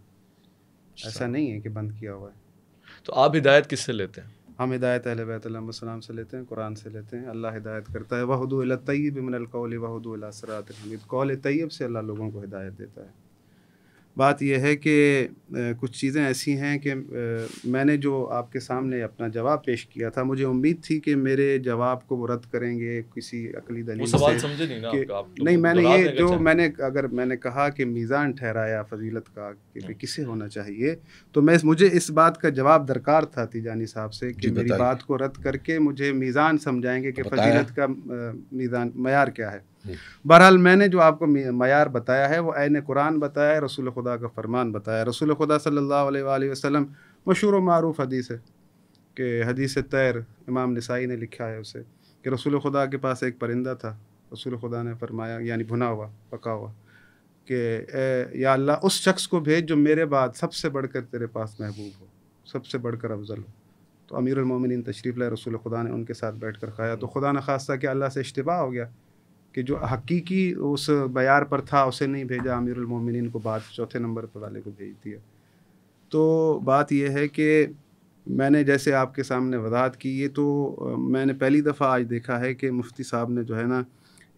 ऐसा नहीं है कि बंद किया हुआ है। तो आप हिदायत किससे लेते हैं? हम हिदायत अहले बैत अलैहिस्सलाम से लेते हैं, कुरान से लेते हैं। अल्लाह हिदायत करता है, वहुदु इला तय्यिब मिनल कौल वहुदु इला सिरातिल हमीद। कौल तय्यब से अल्लाह लोगों को हिदायत देता है। बात यह है कि कुछ चीज़ें ऐसी हैं कि मैंने जो आपके सामने अपना जवाब पेश किया था, मुझे उम्मीद थी कि मेरे जवाब को वो रद्द करेंगे किसी अकली दलील से। सवाल समझे नहीं ना आप तो नहीं, मैंने ये जो मैंने कहा कि मीज़ान ठहराया फजीलत का कि किसे होना चाहिए, तो मैं मुझे इस बात का जवाब दरकार था तीजानी साहब से कि मेरी बात को रद्द करके मुझे मीज़ान समझाएंगे कि फजीलत का मीज़ान मयार क्या है। बहरहाल मैंने जो आपको मयार बताया है वो आयन कुरान बताया है, रसूल खुदा का फरमान बताया। रसूल खुदा सल्लल्लाहु अलैहि वसल्लम मशहूर व मारूफ़ हदीस है कि हदीस तैर, इमाम नसाई ने लिखा है उसे, कि रसूल खुदा के पास एक परिंदा था। रसूल खुदा ने फरमाया, यानी भुना हुआ पका हुआ, कि या अल्लाह उस शख्स को भेज जो मेरे बाद सबसे बढ़कर तेरे पास महबूब हो, सबसे बढ़कर अफजल हो। तो अमीरुल मोमिनीन तशरीफ़ लाए, रसूल खुदा ने उनके साथ बैठ कर खाया। तो खुदा न खास्ता कि अल्लाह से इश्तिबा हो गया कि जो हकीकी उस बयार पर था उसे नहीं भेजा, अमीरुल मोमिनीन को बाद चौथे नंबर पर वाले को भेज दिया। तो बात यह है कि मैंने जैसे आपके सामने वजाहत की, ये तो मैंने पहली दफ़ा आज देखा है कि मुफ्ती साहब ने जो है ना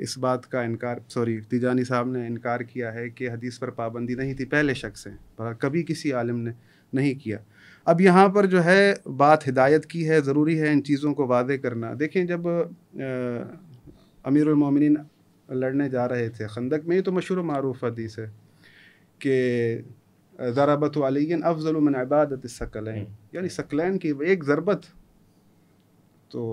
इस बात का इनकार, सॉरी तीजानी साहब ने इनकार किया है कि हदीस पर पाबंदी नहीं थी पहले शक से, पर कभी किसी आलिम ने नहीं किया। अब यहाँ पर जो है बात हिदायत की है, ज़रूरी है इन चीज़ों को वादे करना। देखें, जब अमीरुल मोमिनीन लड़ने जा रहे थे खंदक में, ये तो मशहूर मारूफ़ हदीस है कि ज़राबत अलियन अफजल मिन इबादत सकलैन, यानी सकलैन की एक ज़रबत। तो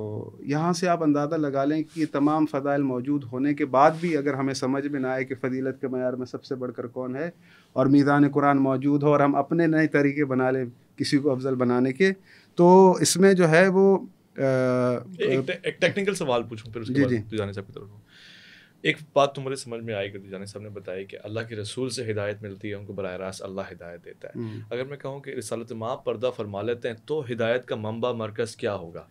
यहाँ से आप अंदाज़ा लगा लें कि तमाम फ़दाइल मौजूद होने के बाद भी अगर हमें समझ में ना आए कि फजीलत के मयार में सबसे बढ़कर कौन है और मीज़ान कुरान मौजूद हो और हम अपने नए तरीके बना लें किसी को अफजल बनाने के, तो इसमें जो है वो एक टेक्निकल सवाल पूछूं फिर उसके बाद तीजानी साहब की तरफ हूँ। एक बात तुम्हारे समझ में आई कि तीजानी साहब ने बताया कि अल्लाह के रसूल से हिदायत मिलती है, उनको बराह रास्त अल्लाह हिदायत देता है। अगर मैं कहूँ कि रिसालत माँ पर्दा फरमा लेते हैं तो हिदायत का मंबा मरकज़ क्या होगा?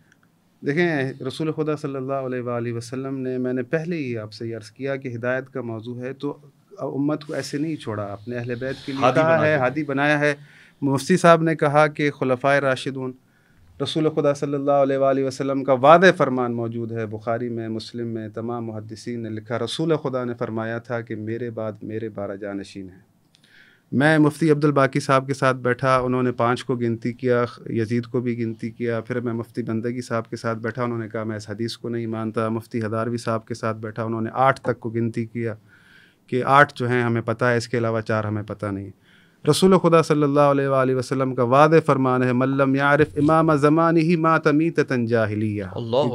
देखें, रसूल खुदा सल्लल्लाहु अलैहि वसल्लम ने, मैंने पहले ही आपसे अर्ज़ किया कि हिदायत का मौजू है तो उम्मत को ऐसे नहीं छोड़ा, अपने अहले बैत के लिए कहा है, हादी बनाया है। मुफ्ती साहब ने कहा कि खुलफाए राशिदून, रसूल खुदा सल्लल्लाहु अलैहि वसल्लम का वादे फ़रमान मौजूद है, बुखारी में, मुस्लिम में, तमाम मुहद्दिसीन ने लिखा। रसूल खुदा ने फरमाया था कि मेरे बाद मेरे 12 जानशीन हैं। मैं मुफ्ती अब्दुल बाकी साहब के साथ बैठा, उन्होंने 5 को गिनती किया, यजीद को भी गिनती किया। फिर मैं मुफ्ती बंदगी साहब के साथ बैठा, उन्होंने कहा मैं इस हदीस को नहीं मानता। मुफ्ती हदारवी साहब के साथ बैठा, उन्होंने 8 तक को गिनती किया कि 8 जो हैं हमें पता है, इसके अलावा 4 हमें पता नहीं। रसूल खुदा सल्लल्लाहु अलैहि वसल्लम का वादे फरमान है, मल्लम यारिफ इमाम ज़मानी ही मा तमीतन जाहिलिया,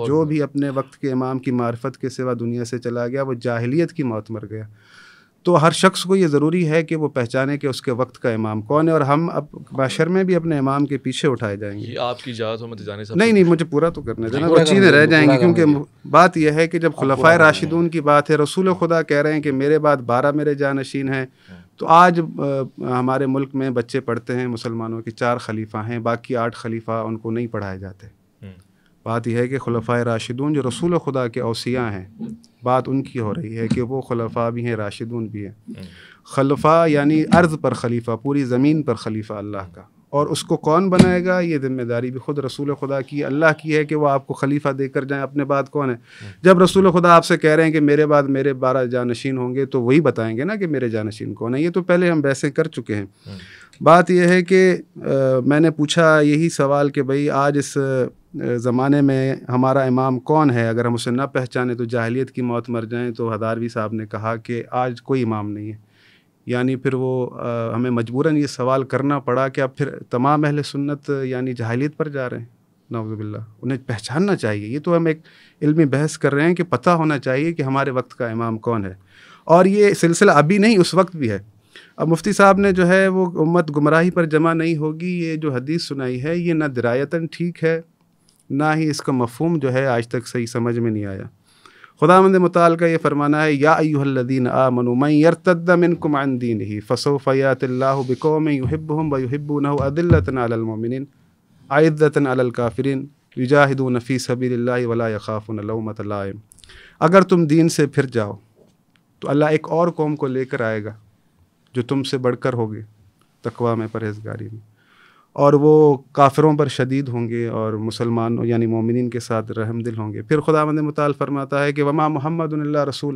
जो भी अपने वक्त के इमाम की मार्फत के सिवा दुनिया से चला गया वो जाहिलियत की मौत मर गया। तो हर शख्स को ये ज़रूरी है कि वो पहचाने कि उसके वक्त का इमाम कौन है, और हम अब बाशर में भी अपने इमाम के पीछे उठाए जाएंगे। ये आपकी इजाज़त हो, मत जाने? नहीं नहीं, मुझे पूरा तो करने देना, वो चीज़ें रह जाएंगी। क्योंकि बात यह है कि जब खुलफाए राशिदून की बात है, रसूल खुदा कह रहे हैं कि मेरे बाद 12 मेरे जानशीन हैं, तो आज हमारे मुल्क में बच्चे पढ़ते हैं मुसलमानों के 4 खलीफा हैं, बाकी 8 खलीफा उनको नहीं पढ़ाए जाते। बात यह है कि खुलफाए राशिदून जो रसूल खुदा के औसिया हैं, बात उनकी हो रही है कि वो खुलफा भी हैं, राशिदून भी हैं। खलफा यानी अर्ज़ पर खलीफा, पूरी ज़मीन पर खलीफा अल्लाह का, और उसको कौन बनाएगा ये ज़िम्मेदारी भी खुद रसूल खुदा की, अल्लाह की है कि वो आपको खलीफा देकर जाएँ अपने बाद कौन है। जब रसूल खुदा आपसे कह रहे हैं कि मेरे बाद मेरे 12 जानशीन होंगे, तो वही बताएंगे ना कि मेरे जानशीन कौन है। ये तो पहले हम बहसें कर चुके हैं। बात यह है कि मैंने पूछा यही सवाल कि भाई आज इस ज़माने में हमारा इमाम कौन है, अगर हम उसे ना पहचाने तो जाहिलियत की मौत मर जाएँ। तो हदारवी साहब ने कहा कि आज कोई इमाम नहीं है, यानी फिर वो हमें मजबूरन ये सवाल करना पड़ा कि अब फिर तमाम अहले सुन्नत यानी जाहिलियत पर जा रहे हैं, नऊज़ुबिल्लाह। उन्हें पहचानना चाहिए, ये तो हम एक इल्मी बहस कर रहे हैं कि पता होना चाहिए कि हमारे वक्त का इमाम कौन है, और ये सिलसिला अभी नहीं उस वक्त भी है। अब मुफ्ती साहब ने जो है वो उम्मत गुमराही पर जमा नहीं होगी, ये जो हदीस सुनाई है ये ना दिरायतन ठीक है, ना ही इसका मफ़हूम जो है आज तक सही समझ में नहीं आया। खुदावंद मुताल का ये फरमाना है, या अय्युहल्लज़ीन आमनू मन यर्तद्द मिनकुम अन दीनिही फसौफा यातिल्लाहु बिक़ौमिन युहिब्बुहुम व युहिब्बूनहु अज़िल्लतन अलल मोमिनीन अइज़्ज़तन अलल काफ़िरीन युजाहिदून फ़ी सबीलिल्लाहि व ला यख़ाफ़ून लौमत लाइम। अगर तुम दीन से फिर जाओ तो अल्लाह एक और कौम को लेकर आएगा जो तुमसे बढ़कर होगी तकवा में, परहेजगारी में, और वो काफिरों पर शदीद होंगे और मुसलमानों यानी मोमिनीन के साथ रहमदिल होंगे। फिर खुदावंद मुताल फरमाता है कि वमा मोहम्मद उन्नल्ला रसूल,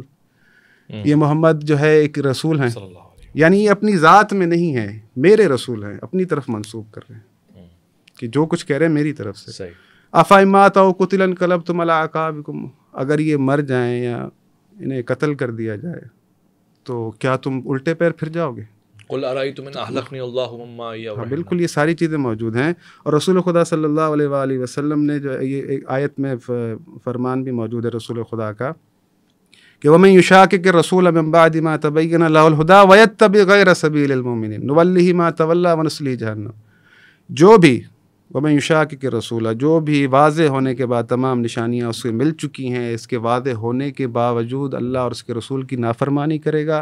ये मोहम्मद जो है एक रसूल हैं, यानी ये अपनी ज़ात में नहीं है, मेरे रसूल हैं, अपनी तरफ मंसूब कर रहे हैं कि जो कुछ कह रहे हैं मेरी तरफ से। अफ़ाइमात आओ कुतिलन कलब तुम अला अकाबिकुम, अगर ये मर जाएं या इन्हें कत्ल कर दिया जाए तो क्या तुम उल्टे पैर फिर जाओगे? हाँ, बिल्कुल ये सारी चीज़ें मौजूद हैं। और रसूल खुदा सल्लल्लाहु अलैहि वसल्लम ने जो ये एक आयत में फरमान भी मौजूद है रसूल खुदा का कि वमन युशाकिक रसूल मिन बाद मा तबय्यन लहुल हुदा वयत्तबि गैर सबीलिल मुमिनीन नुवल्लिहि मा तवल्ला वनुस्लिहि जहन्नम, जो भी वमन युशाकिक रसूल, जो भी वाज़े होने के बाद तमाम निशानियाँ उससे मिल चुकी हैं, इसके वादे होने के बावजूद अल्लाह और उसके रसूल की नाफरमानी करेगा,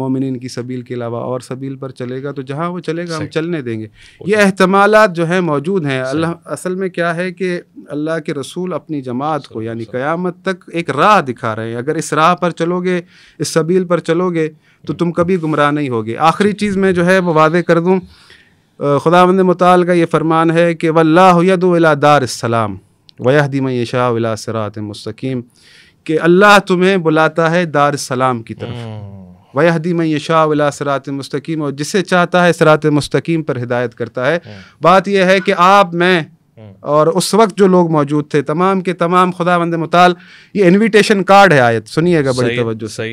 मोमिनीन की सबील के अलावा और सबील पर चलेगा तो जहाँ वो चलेगा हम चलने देंगे। ये अहतमालात जो हैं मौजूद हैं। अल्लाह असल में क्या है कि अल्लाह के रसूल अपनी जमात को यानी क़यामत तक एक राह दिखा रहे हैं, अगर इस राह पर चलोगे, इस सबील पर चलोगे तो तुम कभी गुमराह नहीं होगे। आखिरी चीज़ में जो है वो वादे कर दूँ, खुदावंद मुताल का ये फरमान है कि वल्लाहु यदु इला दारिस्सलाम वयहदी मन यशाउ इला सिरातिन मुस्तकीम, कि अल्लाह तुम्हें बुलाता है दारिस्सलाम की तरफ, वयहदी मन यशाउ इला सिरातिन मुस्तकीम, और जिसे चाहता है सिरातिन मुस्तकीम पर हिदायत करता है। बात यह है कि आप, मैं और उस वक्त जो लोग मौजूद थे तमाम के तमाम, खुदावंद मुताल ये इन्विटेशन कार्ड है, आयत सुनिएगा बड़ी तवज्जो से,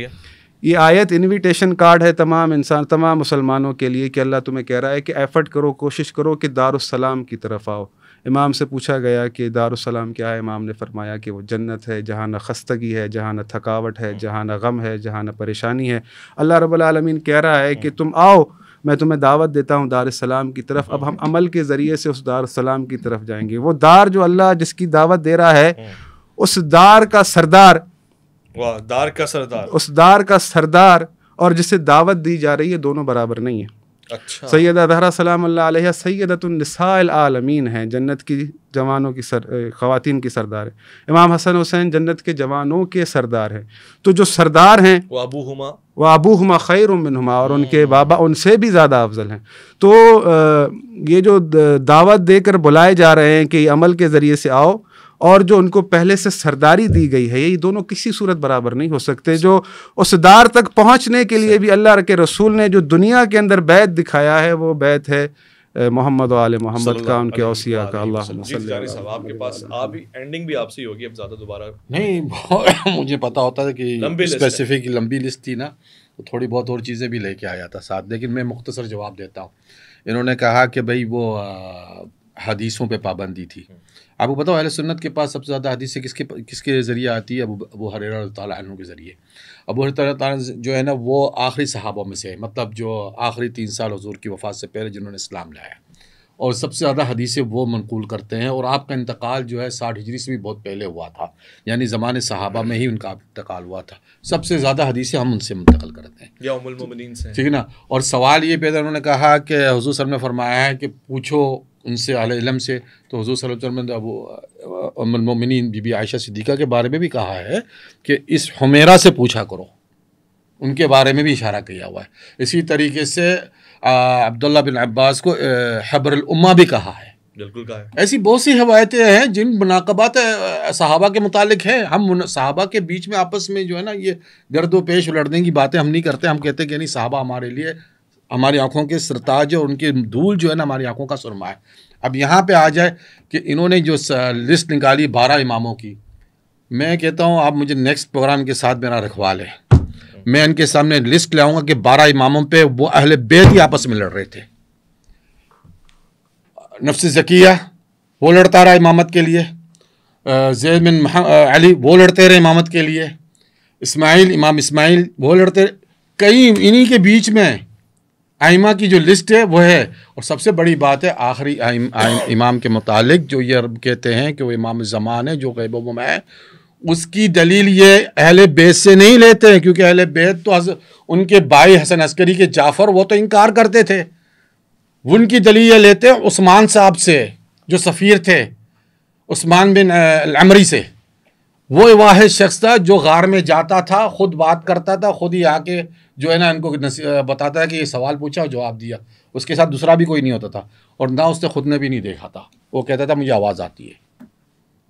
ये आयत इन्विटेशन कार्ड है तमाम इंसान, तमाम मुसलमानों के लिए कि अल्लाह तुम्हें कह रहा है कि एफ़र्ट करो, कोशिश करो कि दारुस्सलाम की तरफ आओ। इमाम से पूछा गया कि दारुस्सलाम क्या है, इमाम ने फरमाया कि वो जन्नत है जहाँ न खस्तगी है, जहाँ न थकावट है, जहाँ न गम है, जहाँ न परेशानी है। अल्लाह रब्बुल आलमीन कह रहा है कि तुम आओ, मैं तुम्हें दावत देता हूँ दारुस्सलाम की तरफ। अब हम अमल के ज़रिए से उस दारुस्सलाम की तरफ जाएंगे। वो दार जो अल्लाह जिसकी दावत दे रहा है, उस दार का सरदार, वाह, दार का सरदार, उस दार का सरदार और जिसे दावत दी जा रही है दोनों बराबर नहीं है। अच्छा, सैयदा ज़हरा सलामुल्लाह अलैहा सैयदतुन निसाइल आलमीन हैं, जन्नत की जवानों की ख़वातीन की सरदार है। इमाम हसन हुसैन जन्नत के जवानों के सरदार हैं। तो जो सरदार हैं व अबूहुमा खैरुम मिनहुमा, और उनके बाबा उनसे भी ज़्यादा अफजल हैं। तो ये जो दावत देकर बुलाए जा रहे हैं कि अमल के ज़रिए से आओ, और जो उनको पहले से सरदारी दी गई है, ये दोनों किसी सूरत बराबर नहीं हो सकते। जो उस दार तक पहुंचने के लिए भी अल्लाह के रसूल ने जो दुनिया के अंदर बैत दिखाया है, वो बैत है मोहम्मद वाले मोहम्मद का, उनके औसिया का। अल्लाह आपके पास आप ही एंडिंग भी आपसे ही होगी, अब ज़्यादा दोबारा नहीं, मुझे पता होता है कि स्पेसिफिक लंबी लिस्ट थी ना, तो थोड़ी बहुत और चीज़ें भी लेके आ जाता साथ, लेकिन मैं मुख्तसर जवाब देता हूँ। इन्होंने कहा कि भाई वो हदीसों पे पाबंदी थी। आपको बताओ अहले सुन्नत के पास सबसे ज़्यादा हदीसें किसके ज़रिए आती है? अबू हुरैरा रज़ियल्लाहु अन्हु के ज़रिए। अबू हुरैरा जो है ना, वो आखिरी सहाबा में से है, मतलब जो आखिरी 3 साल हुज़ूर की वफ़ात से पहले जिन्होंने इस्लाम लाया, और सबसे ज़्यादा हदीसें वो मनकूल करते हैं। और आपका इंतकाल जो है 60 हिजरी से भी बहुत पहले हुआ था, यानी ज़माने सहाबा में ही उनका इंतकाल हुआ था। सबसे ज़्यादा हदीसें हम उनसे मुंतकल करते हैं या उम्मुल मोमिनीन से, ठीक है ना। और सवाल ये पैदा उन्होंने कहा कि हुज़ूर सल्लल्लाहु अलैहि वसल्लम ने फरमाया है कि पूछो उनसे अहले इल्म से, तो हुज़ूर सल्लल्लाहु अलैहि वसल्लम ने उम्मुल मोमिनीन बीबी आयशा सिद्दीक़ा के बारे में भी कहा है कि इस हुमैरा से पूछा करो, उनके बारे में भी इशारा किया हुआ है। इसी तरीके से अब्दुल्ला बिन अब्बास को हबरुल उम्मा भी कहा है, बिल्कुल कहा है। ऐसी बहुत सी हवायतें हैं जिन मुनाकबात सहाबा के मुतालिक हैं। हम सहाबा के बीच में आपस में जो है ना, ये गर्दो पेश लड़ने की बातें हम नहीं करते। हम कहते हैं कि नहीं, सहाबा हमारे लिए हमारी आँखों के सरताज, और उनकी धूल जो है ना हमारी आँखों का सुरमा है। अब यहाँ पे आ जाए कि इन्होंने जो लिस्ट निकाली 12 इमामों की, मैं कहता हूँ आप मुझे नेक्स्ट प्रोग्राम के साथ मेरा रखवा लें, मैं इनके सामने लिस्ट लाऊंगा कि 12 इमामों पे वो अहले बैत ही आपस में लड़ रहे थे। नफ्स ज़किया वो लड़ता रहा इमामत के लिए, ज़ैद बिन अली वो लड़ते रहे इमामत के लिए, इमाम इस्माइल वो लड़ते, कई इन्हीं के बीच में आइमा की जो लिस्ट है वो है। और सबसे बड़ी बात है आखिरी इमाम के मुतालिक जो ये अरब कहते हैं कि वो इमाम ज़मान है जो ग़ैबों में है, उसकी दलील ये अहले बैत से नहीं लेते हैं, क्योंकि अहले बैत तो उनके भाई हसन अस्करी के जाफ़र वो तो इनकार करते थे। उनकी दलील ये लेते हैं उस्मान साहब से जो सफ़ीर थे, उस्मान बिन अमरी से, वो वाहिद शख्स था जो गार में जाता था, खुद बात करता था, खुद ही आके जो है ना इनको बताता है कि ये सवाल पूछा और जवाब दिया। उसके साथ दूसरा भी कोई नहीं होता था और ना उसने खुद ने भी नहीं देखा था। वो कहता था मुझे आवाज़ आती है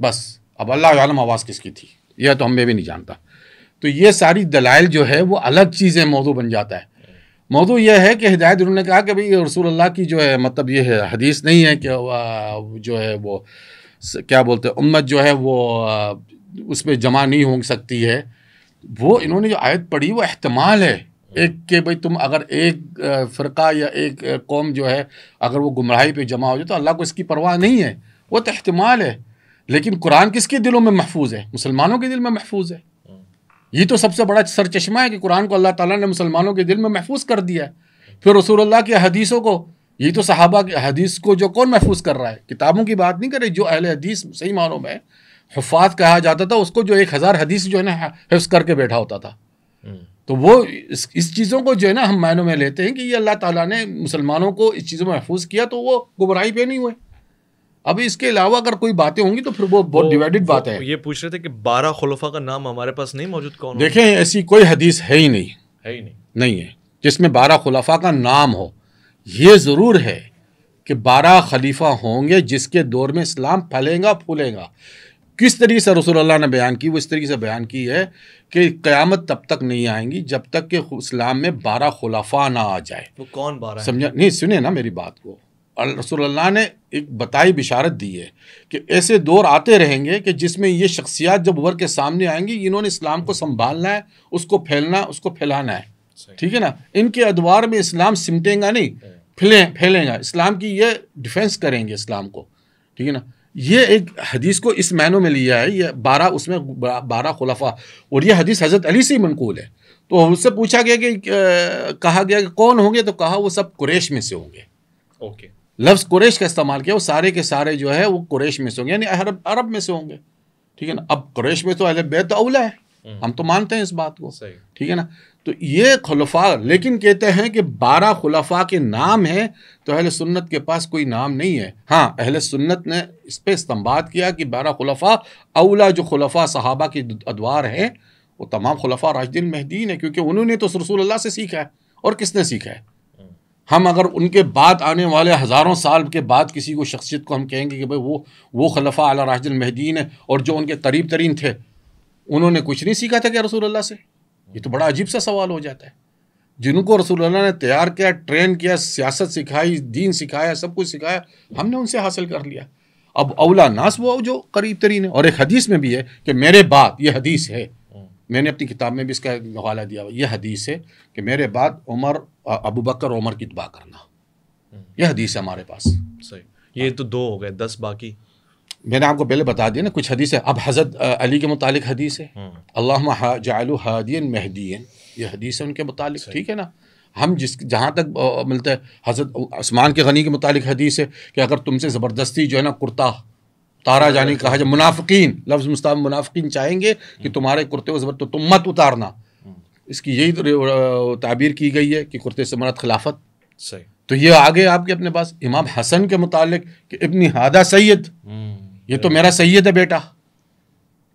बस, अब अल्लाह आलम आवाज़ किसकी थी यह तो हमें भी नहीं जानता। तो ये सारी दलाइल जो है वो अलग चीज़ें मौजू बन जाता है। मौजू यह है कि हिदायत, उन्होंने कहा कि भाई रसूल अल्लाह की जो है मतलब ये है, हदीस नहीं है कि जो है वो क्या बोलते हैं उम्मत जो है वो उसमें जमा नहीं हो सकती है। वो इन्होंने जो आयत पढ़ी वो अहतमाल है एक के भाई तुम अगर एक फ़िरका या एक कौम जो है अगर वो गुमराही पे जमा हो जाए तो अल्लाह को इसकी परवाह नहीं है, वो तो अहतमाल है। लेकिन कुरान किसके दिलों में महफूज है? मुसलमानों के दिल में महफूज है। ये तो सबसे बड़ा सरचश्मा है कि कुरान को अल्लाह ताला ने मुसलमानों के दिल में महफूज कर दिया है। फिर रसूलुल्लाह की हदीसों को, ये तो सहाबा के हदीस को जो कौन महफूज कर रहा है? किताबों की बात नहीं कर रही, जो अहले हदीस सही मानों में हुफाज कहा जाता था उसको जो 1000 हदीस जो है ना हिफ्ज़ करके बैठा होता था। तो वो इस चीज़ों को जो है ना हम मायनों में लेते हैं कि ये अल्लाह ताला ने मुसलमानों को इस चीज़ों में महफूज किया तो वो गुमराही पे नहीं हुए। अब इसके अलावा अगर कोई बातें होंगी तो फिर वो बहुत डिवाइडेड बात है। ये पूछ रहे थे कि 12 खुलफा का नाम हमारे पास नहीं मौजूद, कौन? देखें ऐसी कोई हदीस है ही नहीं, है ही नहीं, नहीं है जिसमें 12 खुलफा का नाम हो। ये ज़रूर है कि 12 खलीफा होंगे जिसके दौर में इस्लाम फैलेगा फूलेगा। किस तरीके से रसूलुल्लाह ने बयान की वो इस तरीके से बयान की है कि क़यामत तब तक नहीं आएंगी जब तक कि इस्लाम में 12 खुलफा ना आ जाए। वो कौन 12? समझा नहीं, सुने ना मेरी बात को। रसूलुल्लाह ने एक बताई बिशारत दी है कि ऐसे दौर आते रहेंगे कि जिसमें ये शख्सियात जब उभर के सामने आएंगी, इन्होंने इस्लाम को संभालना है, उसको फैलना, उसको फैलाना है, ठीक है ना। इनके अदवार में इस्लाम सिमटेगा नहीं, फैलेगा, इस्लाम की ये डिफेंस करेंगे इस्लाम को, ठीक है ना। ये एक हदीस को इस मायनों में लिया है, ये 12 उसमें 12 खुलफा, और ये हदीस हज़रत अली से मनकूल है। तो उससे पूछा गया कि कहा गया कि कौन होंगे, तो कहा वो सब कुरैश में से होंगे। ओके, लफ्ज़ कुरैश का इस्तेमाल किया, वो सारे के सारे जो है वो कुरैश में से होंगे यानी अरब में से होंगे, ठीक है ना। अब कुरैश में तो अहले बैत तो औला है, हम तो मानते हैं इस बात को, ठीक है ना। तो ये खुलफा, लेकिन कहते हैं कि 12 खुलफा के नाम हैं तो अहले सुन्नत के पास कोई नाम नहीं है। हाँ, अहले सुन्नत ने इस पर इस्तिनबात किया कि 12 खुलफा औला, जो खुलफा सहाबा के अदवार हैं वो तमाम खुलफा राशिदीन महदीन है, क्योंकि उन्होंने तो रसूलुल्लाह से सीखा है। और किसने सीखा है? हम अगर उनके बाद आने वाले हज़ारों साल के बाद किसी को शख्सियत को हम कहेंगे कि भाई वो खलफा अला राशिदुल महदीन है और जो उनके करीब तरीन थे, उन्होंने कुछ नहीं सीखा था क्या रसूलुल्लाह से? ये तो बड़ा अजीब सा सवाल हो जाता है। जिनको रसूलुल्लाह ने तैयार किया, ट्रेन किया, सियासत सिखाई, दीन सिखाया, सब कुछ सिखाया, हमने उनसे हासिल कर लिया। अब औला नास वो जो करीब तरीन है। और एक हदीस में भी है कि मेरे बाद, ये हदीस है, मैंने अपनी किताब में भी इसका हवाला दिया हुआ, यह हदीस है कि मेरे बाद उमर, अबू बकर उमर की इत्बा करना, यह हदीस है हमारे पास। सही, ये तो 2 हो गए, 10 बाकी मैंने आपको पहले बता दिया ना, कुछ हदीस है। अब हज़रत अली के मुतालिक हदीस है, अल्लाहुम्मा जअलहू हादियन महदियन, ये हदीस है उनके मुतालिक, ठीक है ना। हम जहाँ तक मिलता है, हज़रत उस्मान के गनी के मुतालिक हदीस है कि अगर तुमसे ज़बरदस्ती जो है ना कुर्ता तारा जाने कहा जाए, मुनाफिकीन लफ्ज़ मुस्ताब, मुनाफिकीन चाहेंगे कि तुम्हारे कुर्ते को तो तुम मत उतारना, इसकी यही ताबीर की गई है कि कुर्ते से मरद खिलाफत। सही, तो ये आगे आपके अपने पास इमाम हसन के मुतालिक कि इब्नी हादा सैयद, ये तो मेरा सैयद है बेटा,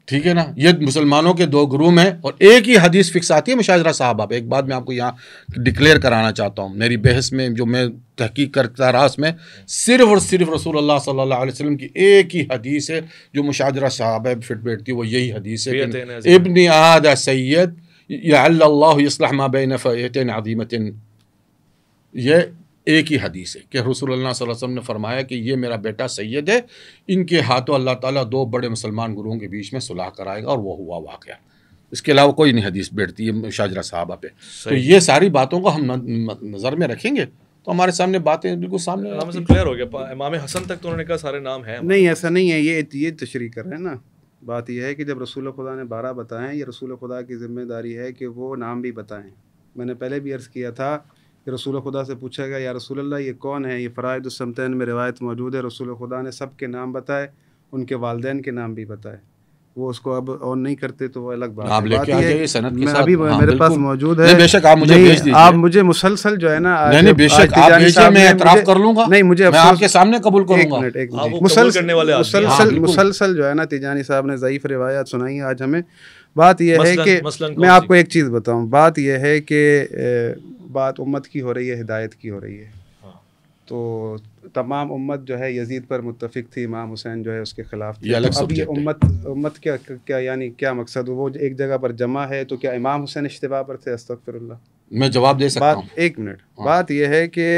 ठीक है ना। ये मुसलमानों के 2 ग्रुप में और एक ही हदीस फिक्स आती है मुशाजरा साहबा पे। एक बात मैं आपको यहाँ डिक्लेयर कराना चाहता हूँ, मेरी बहस में जो मैं तहकीक करता रहा उसमें सिर्फ और सिर्फ रसूलुल्लाह सल्लल्लाहु अलैहि वसल्लम की एक ही हदीस है जो मुशाजरा साहबा फिट बैठती है, वो यही हदीस है, इब्न आदा सैयद यल्लाह बैन फ़यतैन अज़ीमतैन। ये एक ही हदीस है कि रसूलुल्लाह सल्लल्लाहु अलैहि वसल्लम ने फरमाया कि ये मेरा बेटा सैयद है, इनके हाथों अल्लाह ताला 2 बड़े मुसलमान गुरुओं के बीच में सुलह कराएगा, और वो हुआ वाक़या। इसके अलावा कोई नहीं हदीस बैठती है शाजरा साहबा पे। तो ये सारी बातों को हम नज़र में रखेंगे तो हमारे सामने बातें बिल्कुल सामने क्लियर हो गया। इमाम हसन तक तो उन्होंने कहा सारे नाम हैं, नहीं ऐसा नहीं है, ये तशरीह कर रहे हैं ना। बात यह है कि जब रसूल खुदा ने 12 बताएं, ये रसूल खुदा की जिम्मेदारी है कि वो नाम भी बताएं। मैंने पहले भी अर्ज़ किया था कि रसूल खुदा से पूछा गया, या रसूल अल्लाह ये कौन है? ये फ़राइद सम्तैन में रिवायत मौजूद है, रसूल खुदा ने सब के नाम बताए, उनके वालदैन के नाम भी बताए। वो उसको अब ऑन नहीं करते तो वो अलग बात आप लेके आ जाइए सनद के साथ। अभी मेरे पास मौजूद है। बेशक आप मुझे भेज दीजिए। आप मुझे मुसलसल जो है ना, नहीं बेशक आप भेजिए, मैं एतराफ़ कर लूँगा, नहीं मुझे मैं आपके सामने कबूल करूँगा। मुसलसल जो है ना तेजानी साहब ने ज़ईफ़ रिवायात सुनाई आज हमें। बात यह है कि मैं आपको एक चीज़ बताऊँ, बात यह है कि बात उम्मत की हो रही है, हिदायत की हो रही है, तो तमाम उम्मत जो है यजीद पर मुत्तफिक थी, इमाम हुसैन जो है उसके खिलाफ थी। अब ये उम्मत क्या क्या यानी क्या मकसद, वो एक जगह पर जमा है तो क्या इमाम हुसैन इश्तिबा पर थे? अस्तगफिरुल्लाह। मैं जवाब दे सकता हूँ एक मिनट। बात ये है कि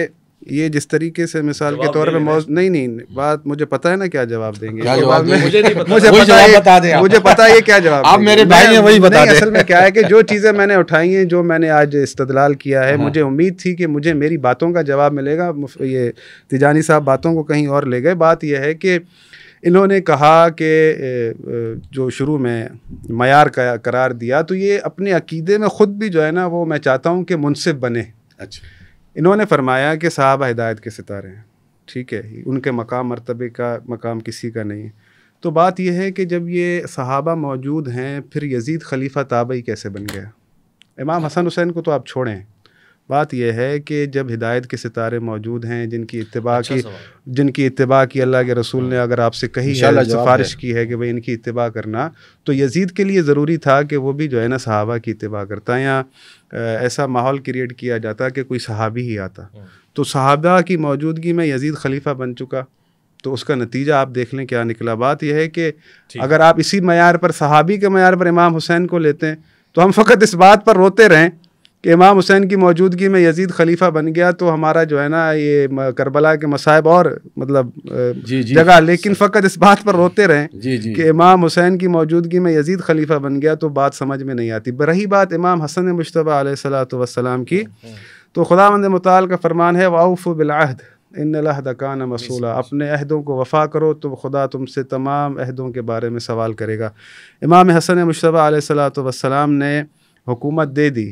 ये जिस तरीके से मिसाल के तौर पे नहीं बात मुझे पता है ना क्या जवाब देंगे, क्या जवाब में मुझे पता है क्या जवाब। आप मेरे भाई हैं वही बता दें। असल में क्या है कि जो चीज़ें मैंने उठाई हैं, जो मैंने आज इस्तदलाल किया है, मुझे उम्मीद थी कि मुझे मेरी बातों का जवाब मिलेगा। ये तिजानी साहब बातों को कहीं और ले गए। बात यह है कि इन्होंने कहा कि जो शुरू में मयार का करार दिया, तो ये अपने अकीदे में ख़ुद भी जो है ना वो मैं चाहता हूँ कि मुनसिफ बने। अच्छा, इन्होंने फरमाया कि साहबा हिदायत के सितारे हैं, ठीक है, उनके मकाम मरतबे का मकाम किसी का नहीं है। तो बात यह है कि जब ये सहाबा मौजूद हैं, फिर यजीद खलीफा ताबई कैसे बन गया? इमाम हसन हुसैन को तो आप छोड़ें, बात यह है कि जब हिदायत के सितारे मौजूद हैं, जिनकी इत्तबा की अल्लाह के रसूल ने अगर आपसे कही है, सिफारिश की है कि भाई इनकी इत्तबा करना, तो यजीद के लिए ज़रूरी था कि वो भी जो है ना सहाबा की इत्तबा करता है। यहाँ ऐसा माहौल क्रिएट किया जाता कि कोई सहाबी ही आता, तो सहाबा की मौजूदगी में यजीद खलीफा बन चुका, तो उसका नतीजा आप देख लें क्या निकला। बात यह है कि अगर आप इसी मयार पर, सहाबी के मयार पर इमाम हुसैन को लेते हैं, तो हम फ़कत इस बात पर रोते रहें कि इमाम हुसैन की मौजूदगी में यजीद खलीफा बन गया, तो हमारा जो है ना ये करबला के मसाइब और मतलब जगह, लेकिन फ़कत इस बात पर रोते रहें कि इमाम हुसैन की मौजूदगी में यजीद खलीफा बन गया, तो बात समझ में नहीं आती। रही बात इमाम हसन मुश्तबा अलैहिस्सलातु वस्सलाम की, तो खुदावंद मुताल का फरमान है वाउफू बिल अहद इन्नल अहद कान मसूला, अपने अहदों को वफ़ा करो तो खुदा तुमसे तमाम अहदों के बारे में सवाल करेगा। इमाम हसन मुश्तबा अलैहिस्सलातु वस्सलाम ने हुकूमत दे दी,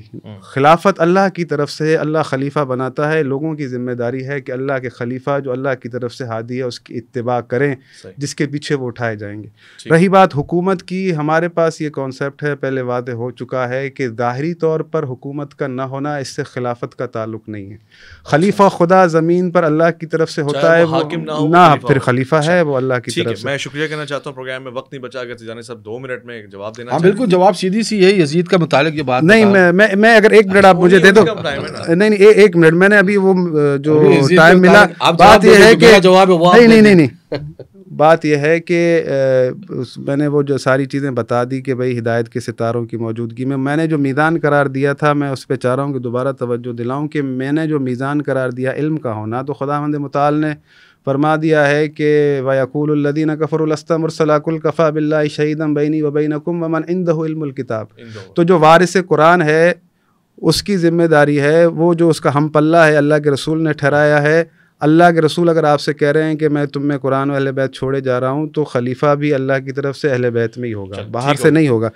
खिलाफत अल्लाह की तरफ से, अल्लाह खलीफा बनाता है, लोगों की जिम्मेदारी है कि अल्लाह के खलीफा जो अल्लाह की तरफ से हादी है उसकी इत्तिबा करें, जिसके पीछे वो उठाए जाएंगे। रही बात हुकूमत की, हमारे पास ये कॉन्सेप्ट है, पहले वादे हो चुका है कि ज़ाहरी तौर पर हुकूमत का ना होना, इससे खिलाफत का ताल्लुक नहीं है। खलीफा खुदा ज़मीन पर अल्लाह की तरफ से होता है, वो ना फिर खलीफा है वो अल्लाह की तरफ से। मैं शुक्रिया कहना चाहता हूँ, प्रोग्राम में वक्त नहीं बचा, अगर तिजानी साहब 2 मिनट में जवाब देना। बिल्कुल, जवाब सीधी सी है, यजीद का मुतालिक बात नहीं। मैं अगर 1 मिनट आप मुझे दे दो। नहीं 1 मिनट, मैंने अभी वो जो टाइम मिला। बात यह है कि जवाब नहीं बात यह है कि मैंने वो जो सारी चीज़ें बता दी कि भाई हिदायत के सितारों की मौजूदगी में मैंने जो मीज़ान करार दिया था, मैं उस पर चाह रहा हूँ कि दोबारा तवज्जो दिलाऊँ कि मैंने जो मीज़ान करार दिया इल्म का होना, तो खुदावंद मुताल ने फरमा दिया है कि वयक़ूलुल्लज़ीना कफ़रू लस्ता मुरसला कुल कफ़ा बिल्लाहि शहीदन बैनी व बैनकुम व मन इंदहु इल्मुल किताब। तो जो वारिस कुरान है उसकी ज़िम्मेदारी है, वो जो उसका हम पल्ला है अल्लाह के रसूल ने ठहराया है। अल्लाह के रसूल अगर आपसे कह रहे हैं कि मैं तुम में कुरान और अहले बैत छोड़े जा रहा हूँ, तो खलीफा भी अल्लाह की तरफ से अहले बैत में ही होगा, बाहर से नहीं होगा।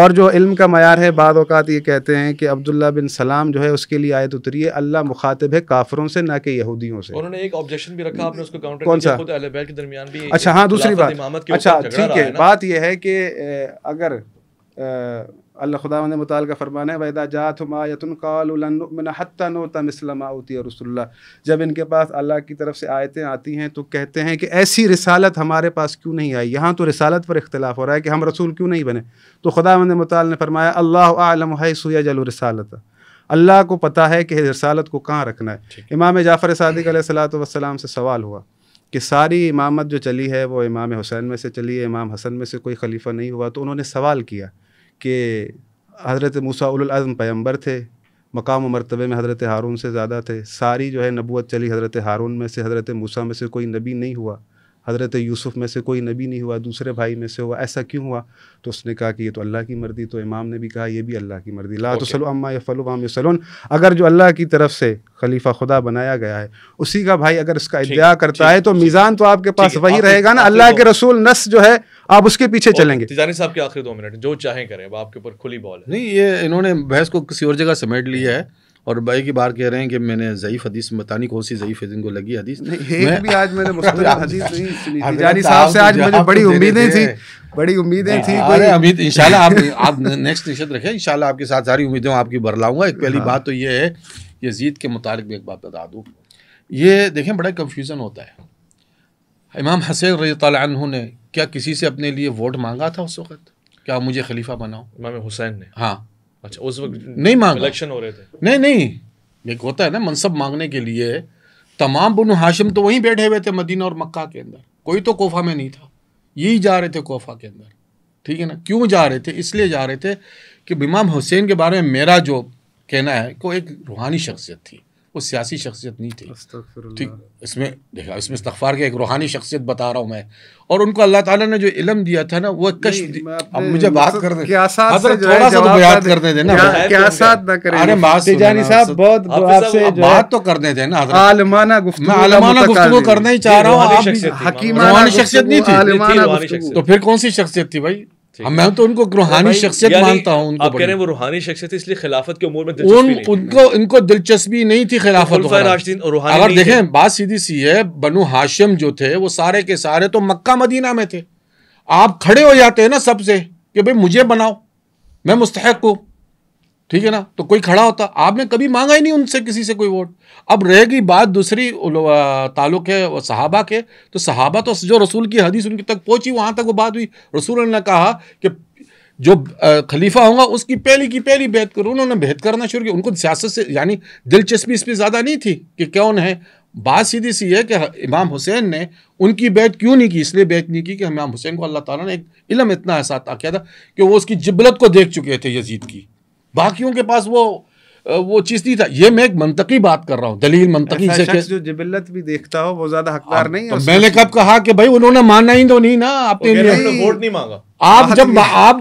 और जो इल्म का मयार है, बाद औक़ात ये कहते हैं कि अब्दुल्ला बिन सलाम जो है उसके लिए आयत उतरी है, अल्लाह मुखातिब है काफिरों से, ना कि यहूदियों से। उन्होंने एक ऑब्जेक्शन भी रखा, आपने उसको काउंटर किया खुद अहले बैत के दरमियान भी। अच्छा हाँ, दूसरी बात, अच्छा ठीक है। बात यह है कि अगर अल्लाह खुदावंद मुताल का फरमान है वैदा जात आयतुन क़ालू लन नुअ्मिन हत्ता नूता मिस्ला मा ऊतिया रसूलुल्लाह, जब इनके पास अल्लाह की तरफ से आयतें आती हैं तो कहते हैं कि ऐसी रिसालत हमारे पास क्यों नहीं आई। यहाँ तो रिसालत पर इख्तिलाफ़ हो रहा है कि हम रसूल क्यों नहीं बने। तो खुदावंद मुताल ने फरमाया अल्लाहु आलम हैसु यजअलु रिसालत, अल्लाह को पता है कि रिसालत को कहाँ रखना है। इमाम जाफ़र सादिक़ अलैहिस्सलातु वस्सलाम से सवाल हुआ कि सारी इमामत जो चली है वो इमाम हुसैन में से चली है, इमाम हसन में से कोई खलीफा नहीं हुआ। तो उन्होंने सवाल किया कि हज़रत मूसा उलुल अज़्म पैगम्बर थे, मकाम व मरतबे में हज़रत हारून से ज़्यादा थे, सारी जो है नबूवत चली हज़रत हारून में से, हज़रत मूसा में से कोई नबी नहीं हुआ, हज़रत यूसुफ़ में से कोई नबी नहीं हुआ, दूसरे भाई में से हुआ, ऐसा क्यों हुआ? तो उसने कहा कि ये तो अल्लाह की मर्ज़ी। तो इमाम ने भी कहा ये भी अल्लाह की मर्ज़ी, ला तुसअलू अम्मा यफ़अलू व हम युसअलून। अगर जो अल्लाह की तरफ से खलीफा खुदा बनाया गया है उसी का भाई अगर इसका इद्या करता है तो मीज़ान तो आपके पास वही रहेगा ना, अल्लाह के रसूल नस जो है आप उसके पीछे चलेंगे। तिजानी साहब के आखिरी 2 मिनट जो चाहें करें, अब आपके ऊपर खुली बॉल है। नहीं, ये इन्होंने बहस को किसी और जगह समेट लिया है और भाई के बाहर कह रहे हैं कि मैंने ज़ईफ़ हदीस बतानी कौन सी ज़ईफ़ इनको लगी हदीस भी आज मैंने तिजानी साहब से आज मुझे बड़ी उम्मीदें थी अरे अमित इंशाल्लाह आप नेक्स्ट निश्चित रखें इंशाल्लाह आपके साथ सारी उम्मीदें आपकी भर लाऊंगा। एक पहली बात तो ये है यजीद के मुतालिक भी एक बात बता दूँ, ये देखें बड़ा कन्फ्यूज़न होता है। इमाम हुसैन रज़ियल्लाहु अन्हु ने क्या किसी से अपने लिए वोट मांगा था उस वक़्त, क्या मुझे खलीफा बनाओ? इमाम हुसैन ने हाँ अच्छा उस वक्त नहीं मांगा, इलेक्शन हो रहे थे। नहीं एक होता है ना मनसब मांगने के लिए, तमाम बनु हाशिम तो वहीं बैठे हुए थे मदीना और मक्का के अंदर, कोई तो कोफा में नहीं था, यही जा रहे थे कोफा के अंदर, ठीक है ना। क्यों जा रहे थे? इसलिए जा रहे थे कि इमाम हुसैन के बारे में मेरा जो कहना है को एक रूहानी शख्सियत थी, वो सियासी शख्सियत नहीं थी, ठीक। इसमें देखा इसमें इस्तग़फ़ार के एक रूहानी शख्सियत बता रहा हूँ मैं, और उनको अल्लाह ताला ने जो इलम दिया था ना वो कश। अब मुझे बात कर दे थोड़ा सा बात करने देना, अरे तेजानी साहब बहुत बात तो करने देना, आलमाना गुफ्तगू करना ही चाह रहा हूँ। शख्सियत नहीं थी तो फिर कौन सी शख्सियत थी भाई? मैं तो उनको रूहानी शख्सियत मानता हूँ, आप कह रहे हैं वो रूहानी शख्सियत, इसलिए खिलाफत के उमूर में उनको दिलचस्पी नहीं थी खिलाफत। अगर देखें बात सीधी सी है, बनु हाशिम जो थे वो सारे के सारे तो मक्का मदीना में थे, आप खड़े हो जाते हैं ना सबसे कि भाई मुझे बनाओ मैं मुस्तहक हूँ, ठीक है ना, तो कोई खड़ा होता। आपने कभी मांगा ही नहीं उनसे किसी से कोई वोट। अब रहेगी बात दूसरी ताल्लुक़ है सहाबा के, तो सहाबा तो जो रसूल की हदीस उनकी तक पहुंची वहाँ तक वो बात हुई। रसूल ने कहा कि जो खलीफा होगा उसकी पहली बैत करो, उन्होंने बैत करना शुरू किया। उनको सियासत से यानी दिलचस्पी इस पर ज़्यादा नहीं थी कि कौन है। बात सीधी सी है कि इमाम हुसैन ने उनकी बैत क्यों नहीं की, इसलिए बैत नहीं की कि इमाम हुसैन को अल्लाह ताला ने एक इलम इतना ऐसा अता किया था कि वो उसकी जिबलत को देख चुके थे यजीद की, बाकियों के पास वो चीज़ नहीं था। ये मैं एक मंतकी बात कर रहा हूँ, दलील मंतकी से जो जिबिलत भी देखता हो वो ज़्यादा हकदार नहीं है। तो मैंने कब कहा कि भाई उन्होंने मानना ही तो नहीं ना अपने लिए, वोट नहीं मांगा। आप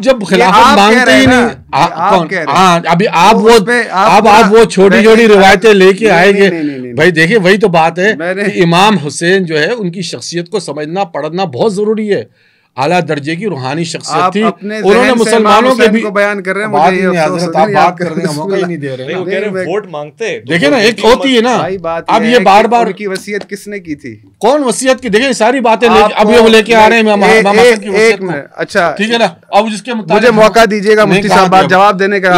जब खिलाफत मांगते ही नहीं, अभी आप वो छोटी छोटी रिवायतें लेके आएंगे भाई। देखिए वही तो बात है, इमाम हुसैन जो है उनकी शख्सियत को समझना पढ़ना बहुत ज़रूरी है। आला दर्जे की रूहानी शख्सियत थी, उन्होंने मुसलमानों के भी को बयान कर रहे हैं, बात करने का मौका ही नहीं दे रहे हैं। कह रहे वोट मांगते, देखिए ना एक होती है ना। अब ये बार बार उनकी वसीयत किसने की थी, कौन वसीयत की, देखिए सारी बातें अब ये लेके आ रहे हैं। अच्छा ठीक है ना, अब जिसके मुझे मौका दीजिएगा मुफ्ती साहब जवाब देने का,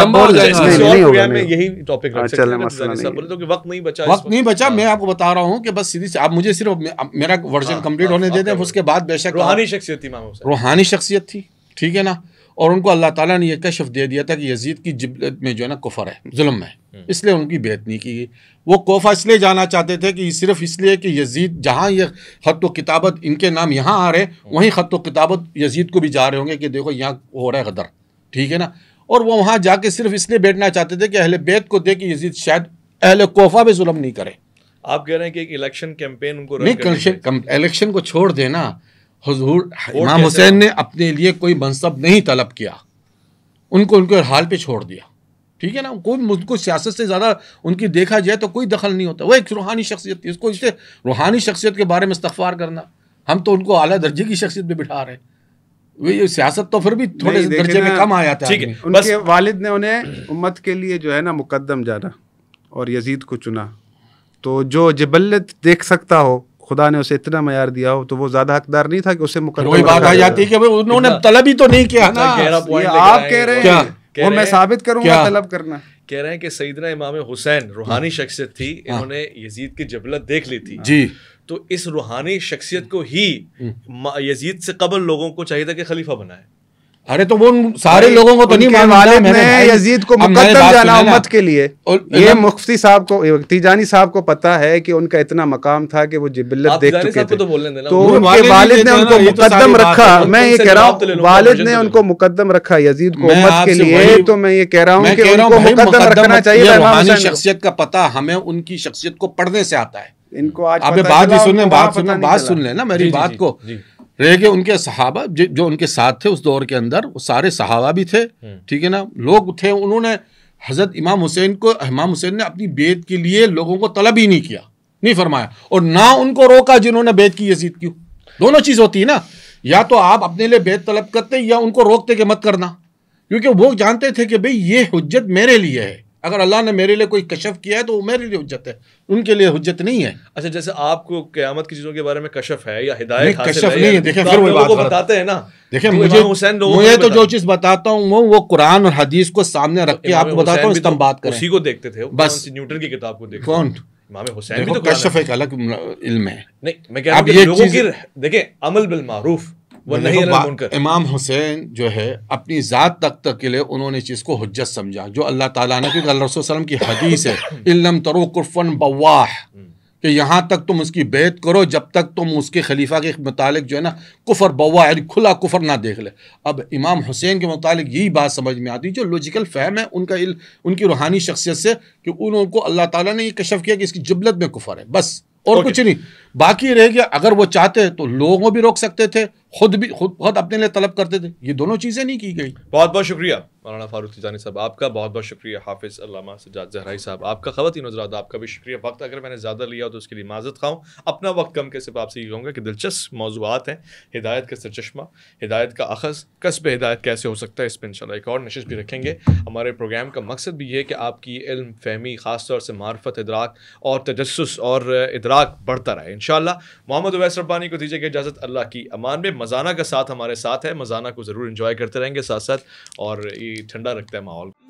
यही टॉपिक वक्त नहीं बचा। मैं आपको बता रहा हूँ कि बस सीधी से आप मुझे सिर्फ मेरा वर्जन कंप्लीट होने देते हैं, उसके बाद बेशक रूहानी शख्सियत थी, रूहानी शख्सियत थी, ठीक है ना। और उनको अल्लाह ताला ने यह कशफ दे दिया था कि यजीद की जिबलत में जो है ना कुफर है, जुल्म है, इसलिए उनकी बेत नहीं की गई। वो कोफा इसलिए जाना चाहते थे कि सिर्फ इसलिए कि यजीद जहाँ ये खत व किताबत इनके नाम यहाँ आ रहे, वहीं खत व किताबत यजीद को भी जा रहे होंगे कि देखो यहाँ हो रहा है गदर, ठीक है ना। और वो वहाँ जाके सिर्फ इसलिए बैठना चाहते थे कि अहले बैत को दे कि यजीद शायद अहले कोफा पर जुल्म नहीं करे। आप कह रहे हैं कि एक इलेक्शन कैंपेन उनको नहीं, इलेक्शन को छोड़ देना। हुजूर इमाम हुसैन ने अपने लिए कोई मनसब नहीं तलब किया, उनको उनके हाल पे छोड़ दिया, ठीक है ना। कोई मुझको सियासत से ज़्यादा उनकी देखा जाए तो कोई दखल नहीं होता। वो एक रूहानी शख्सियत थी, इसको इससे रूहानी शख्सियत के बारे में इस्तग़फ़ार करना, हम तो उनको आला दर्जे की शख्सियत पे बिठा रहे हैं। ये सियासत तो फिर भी थोड़े दर्जे में कम आया था। उनके वालिद ने उन्हें उम्मत के लिए जो है ना मुकद्दम जाना और यजीद को चुना, तो जो जिबलत देख सकता हो खुदा ने उसे इतना मयार दिया हो तो वो ज्यादा हकदार नहीं था कि उसे मुकर्रर बात आ जाती है कि भाई उन्होंने तलब ही तो नहीं किया ना। आप कह रहे हैं और मैं साबित करूंगा तलब करना। कह रहे हैं कि सईदना इमाम हुसैन रूहानी शख्सियत थी, इन्होंने यजीद की जबलत देख ली थी जी, तो इस रूहानी शख्सियत को ही यजीद से कबल लोगों को चाहिए था कि खलीफा बनाए। अरे तो वो सारे लोगों को तो नहीं माना, मैंने यजीद को मुकद्दम जाना उम्मत के लिए। और ये मुफ्ती साहब को तीजानी साहब को पता है कि उनका इतना मकाम था कि वो जिबिलत देख चुके थे, तो उनके वालिद ने उनको मुकद्दम रखा। मैं ये कह रहा हूँ वालिद ने उनको मुकद्दम रखा यजीद को उम्मत के लिए, तो मैं ये कह रहा हूँ कि उनको मुकद्दम रखना चाहिए। शख्सियत का पता हमें उनकी शख्सियत को पढ़ने से आता है। इनको आज बात सुन ले ना मेरी बात को। रह गए उनके सहाबा जो उनके साथ थे उस दौर के अंदर, वो सारे सहाबा भी थे, ठीक है ना, लोग थे। उन्होंने हज़रत इमाम हुसैन ने अपनी बेत के लिए लोगों को तलब ही नहीं किया, नहीं फरमाया, और ना उनको रोका जिन्होंने बेत की यजीद की। दोनों चीज़ होती है ना, या तो आप अपने लिए बेत तलब करते या उनको रोकते कि मत करना, क्योंकि वो जानते थे कि भाई ये हुज्जत मेरे लिए है, अगर अल्लाह ने मेरे लिए कोई कशफ किया है तो वो मेरे लिए हुज्जत है, उनके लिए हुज्जत नहीं है। अच्छा, जैसे आपको क़यामत की चीज़ों के बारे में कशफ है या हिदायत हासिल है? कशफ नहीं है, देखें फिर वो बात बताते हैं ना। देखें मुझे तो जो चीज़ बताता हूँ वो कुरान और हदीस को सामने रख के आपको बताता हूँ, इस्तिनबात करें। उसी को देखते थे बस, न्यूटन की किताब को देखते कौन इमाम हुसैन भी तो कशफ एक अलग इल्म है। नहीं, मैं कह रहा हूं लोगों की देखें अमल बिल मारूफ व नही अनिल मुनकर। इमाम हुसैन जो है अपनी ज़ात तक के लिए उन्होंने चीज़ को हुज्जत समझा जो अल्लाह ताला ने कि रसूल सल्लम की हदीस है इल्लम तरो कुरफन बवाह कि यहाँ तक तुम उसकी बैत करो जब तक तुम उसके खलीफा के मुतालिक जो है ना कुफर बवाह खुला कुफर ना देख ले। अब इमाम हुसैन के मुतालिक यही बात समझ में आती है जो लॉजिकल फहम है उनका उनकी रूहानी शख्सियत से कि उनको अल्लाह ताला ने ये कशफ किया कि इसकी जुबलत में कुफर है बस और कुछ नहीं। बाकी रह गया अगर वो चाहते तो लोगों भी रोक सकते थे, खुद अपने लिए तलब करते थे, ये दोनों चीज़ें नहीं की गई। बहुत बहुत शुक्रिया मौलाना फारूक तेजानी साहब आपका, बहुत बहुत शुक्रिया हाफिज़ अल्लामा सज्जाद ज़हराई साहब आपका, ख़वातीन हज़रात आपका भी शुक्रिया। वक्त अगर मैंने ज़्यादा लिया तो उसके लिए माज़रत खाऊँ, अपना वक्त कम के सिर्फ आपसे ये कहूँगा कि दिलचस्प मौज़ूआत हैं, हिदायत का सरचश्मा, हिदायत का अखज़, कस्ब हिदायत कैसे हो सकता है, इस पर इंशाल्लाह एक और नशिश भी रखेंगे। हमारे प्रोग्राम का मकसद भी है कि आपकी इल्म फहमी ख़ास तौर से मार्फत इदराक और तजस्सुस और इदराक बढ़ता रहे इंशाल्लाह। मोहम्मद ओवैस रब्बानी को दीजिएगा इजाज़त, अल्लाह की अमान में। मज़ाना का साथ हमारे साथ है, मज़ाना को ज़रूर इंजॉय करते रहेंगे साथ साथ, और ठंडा रखता है माहौल।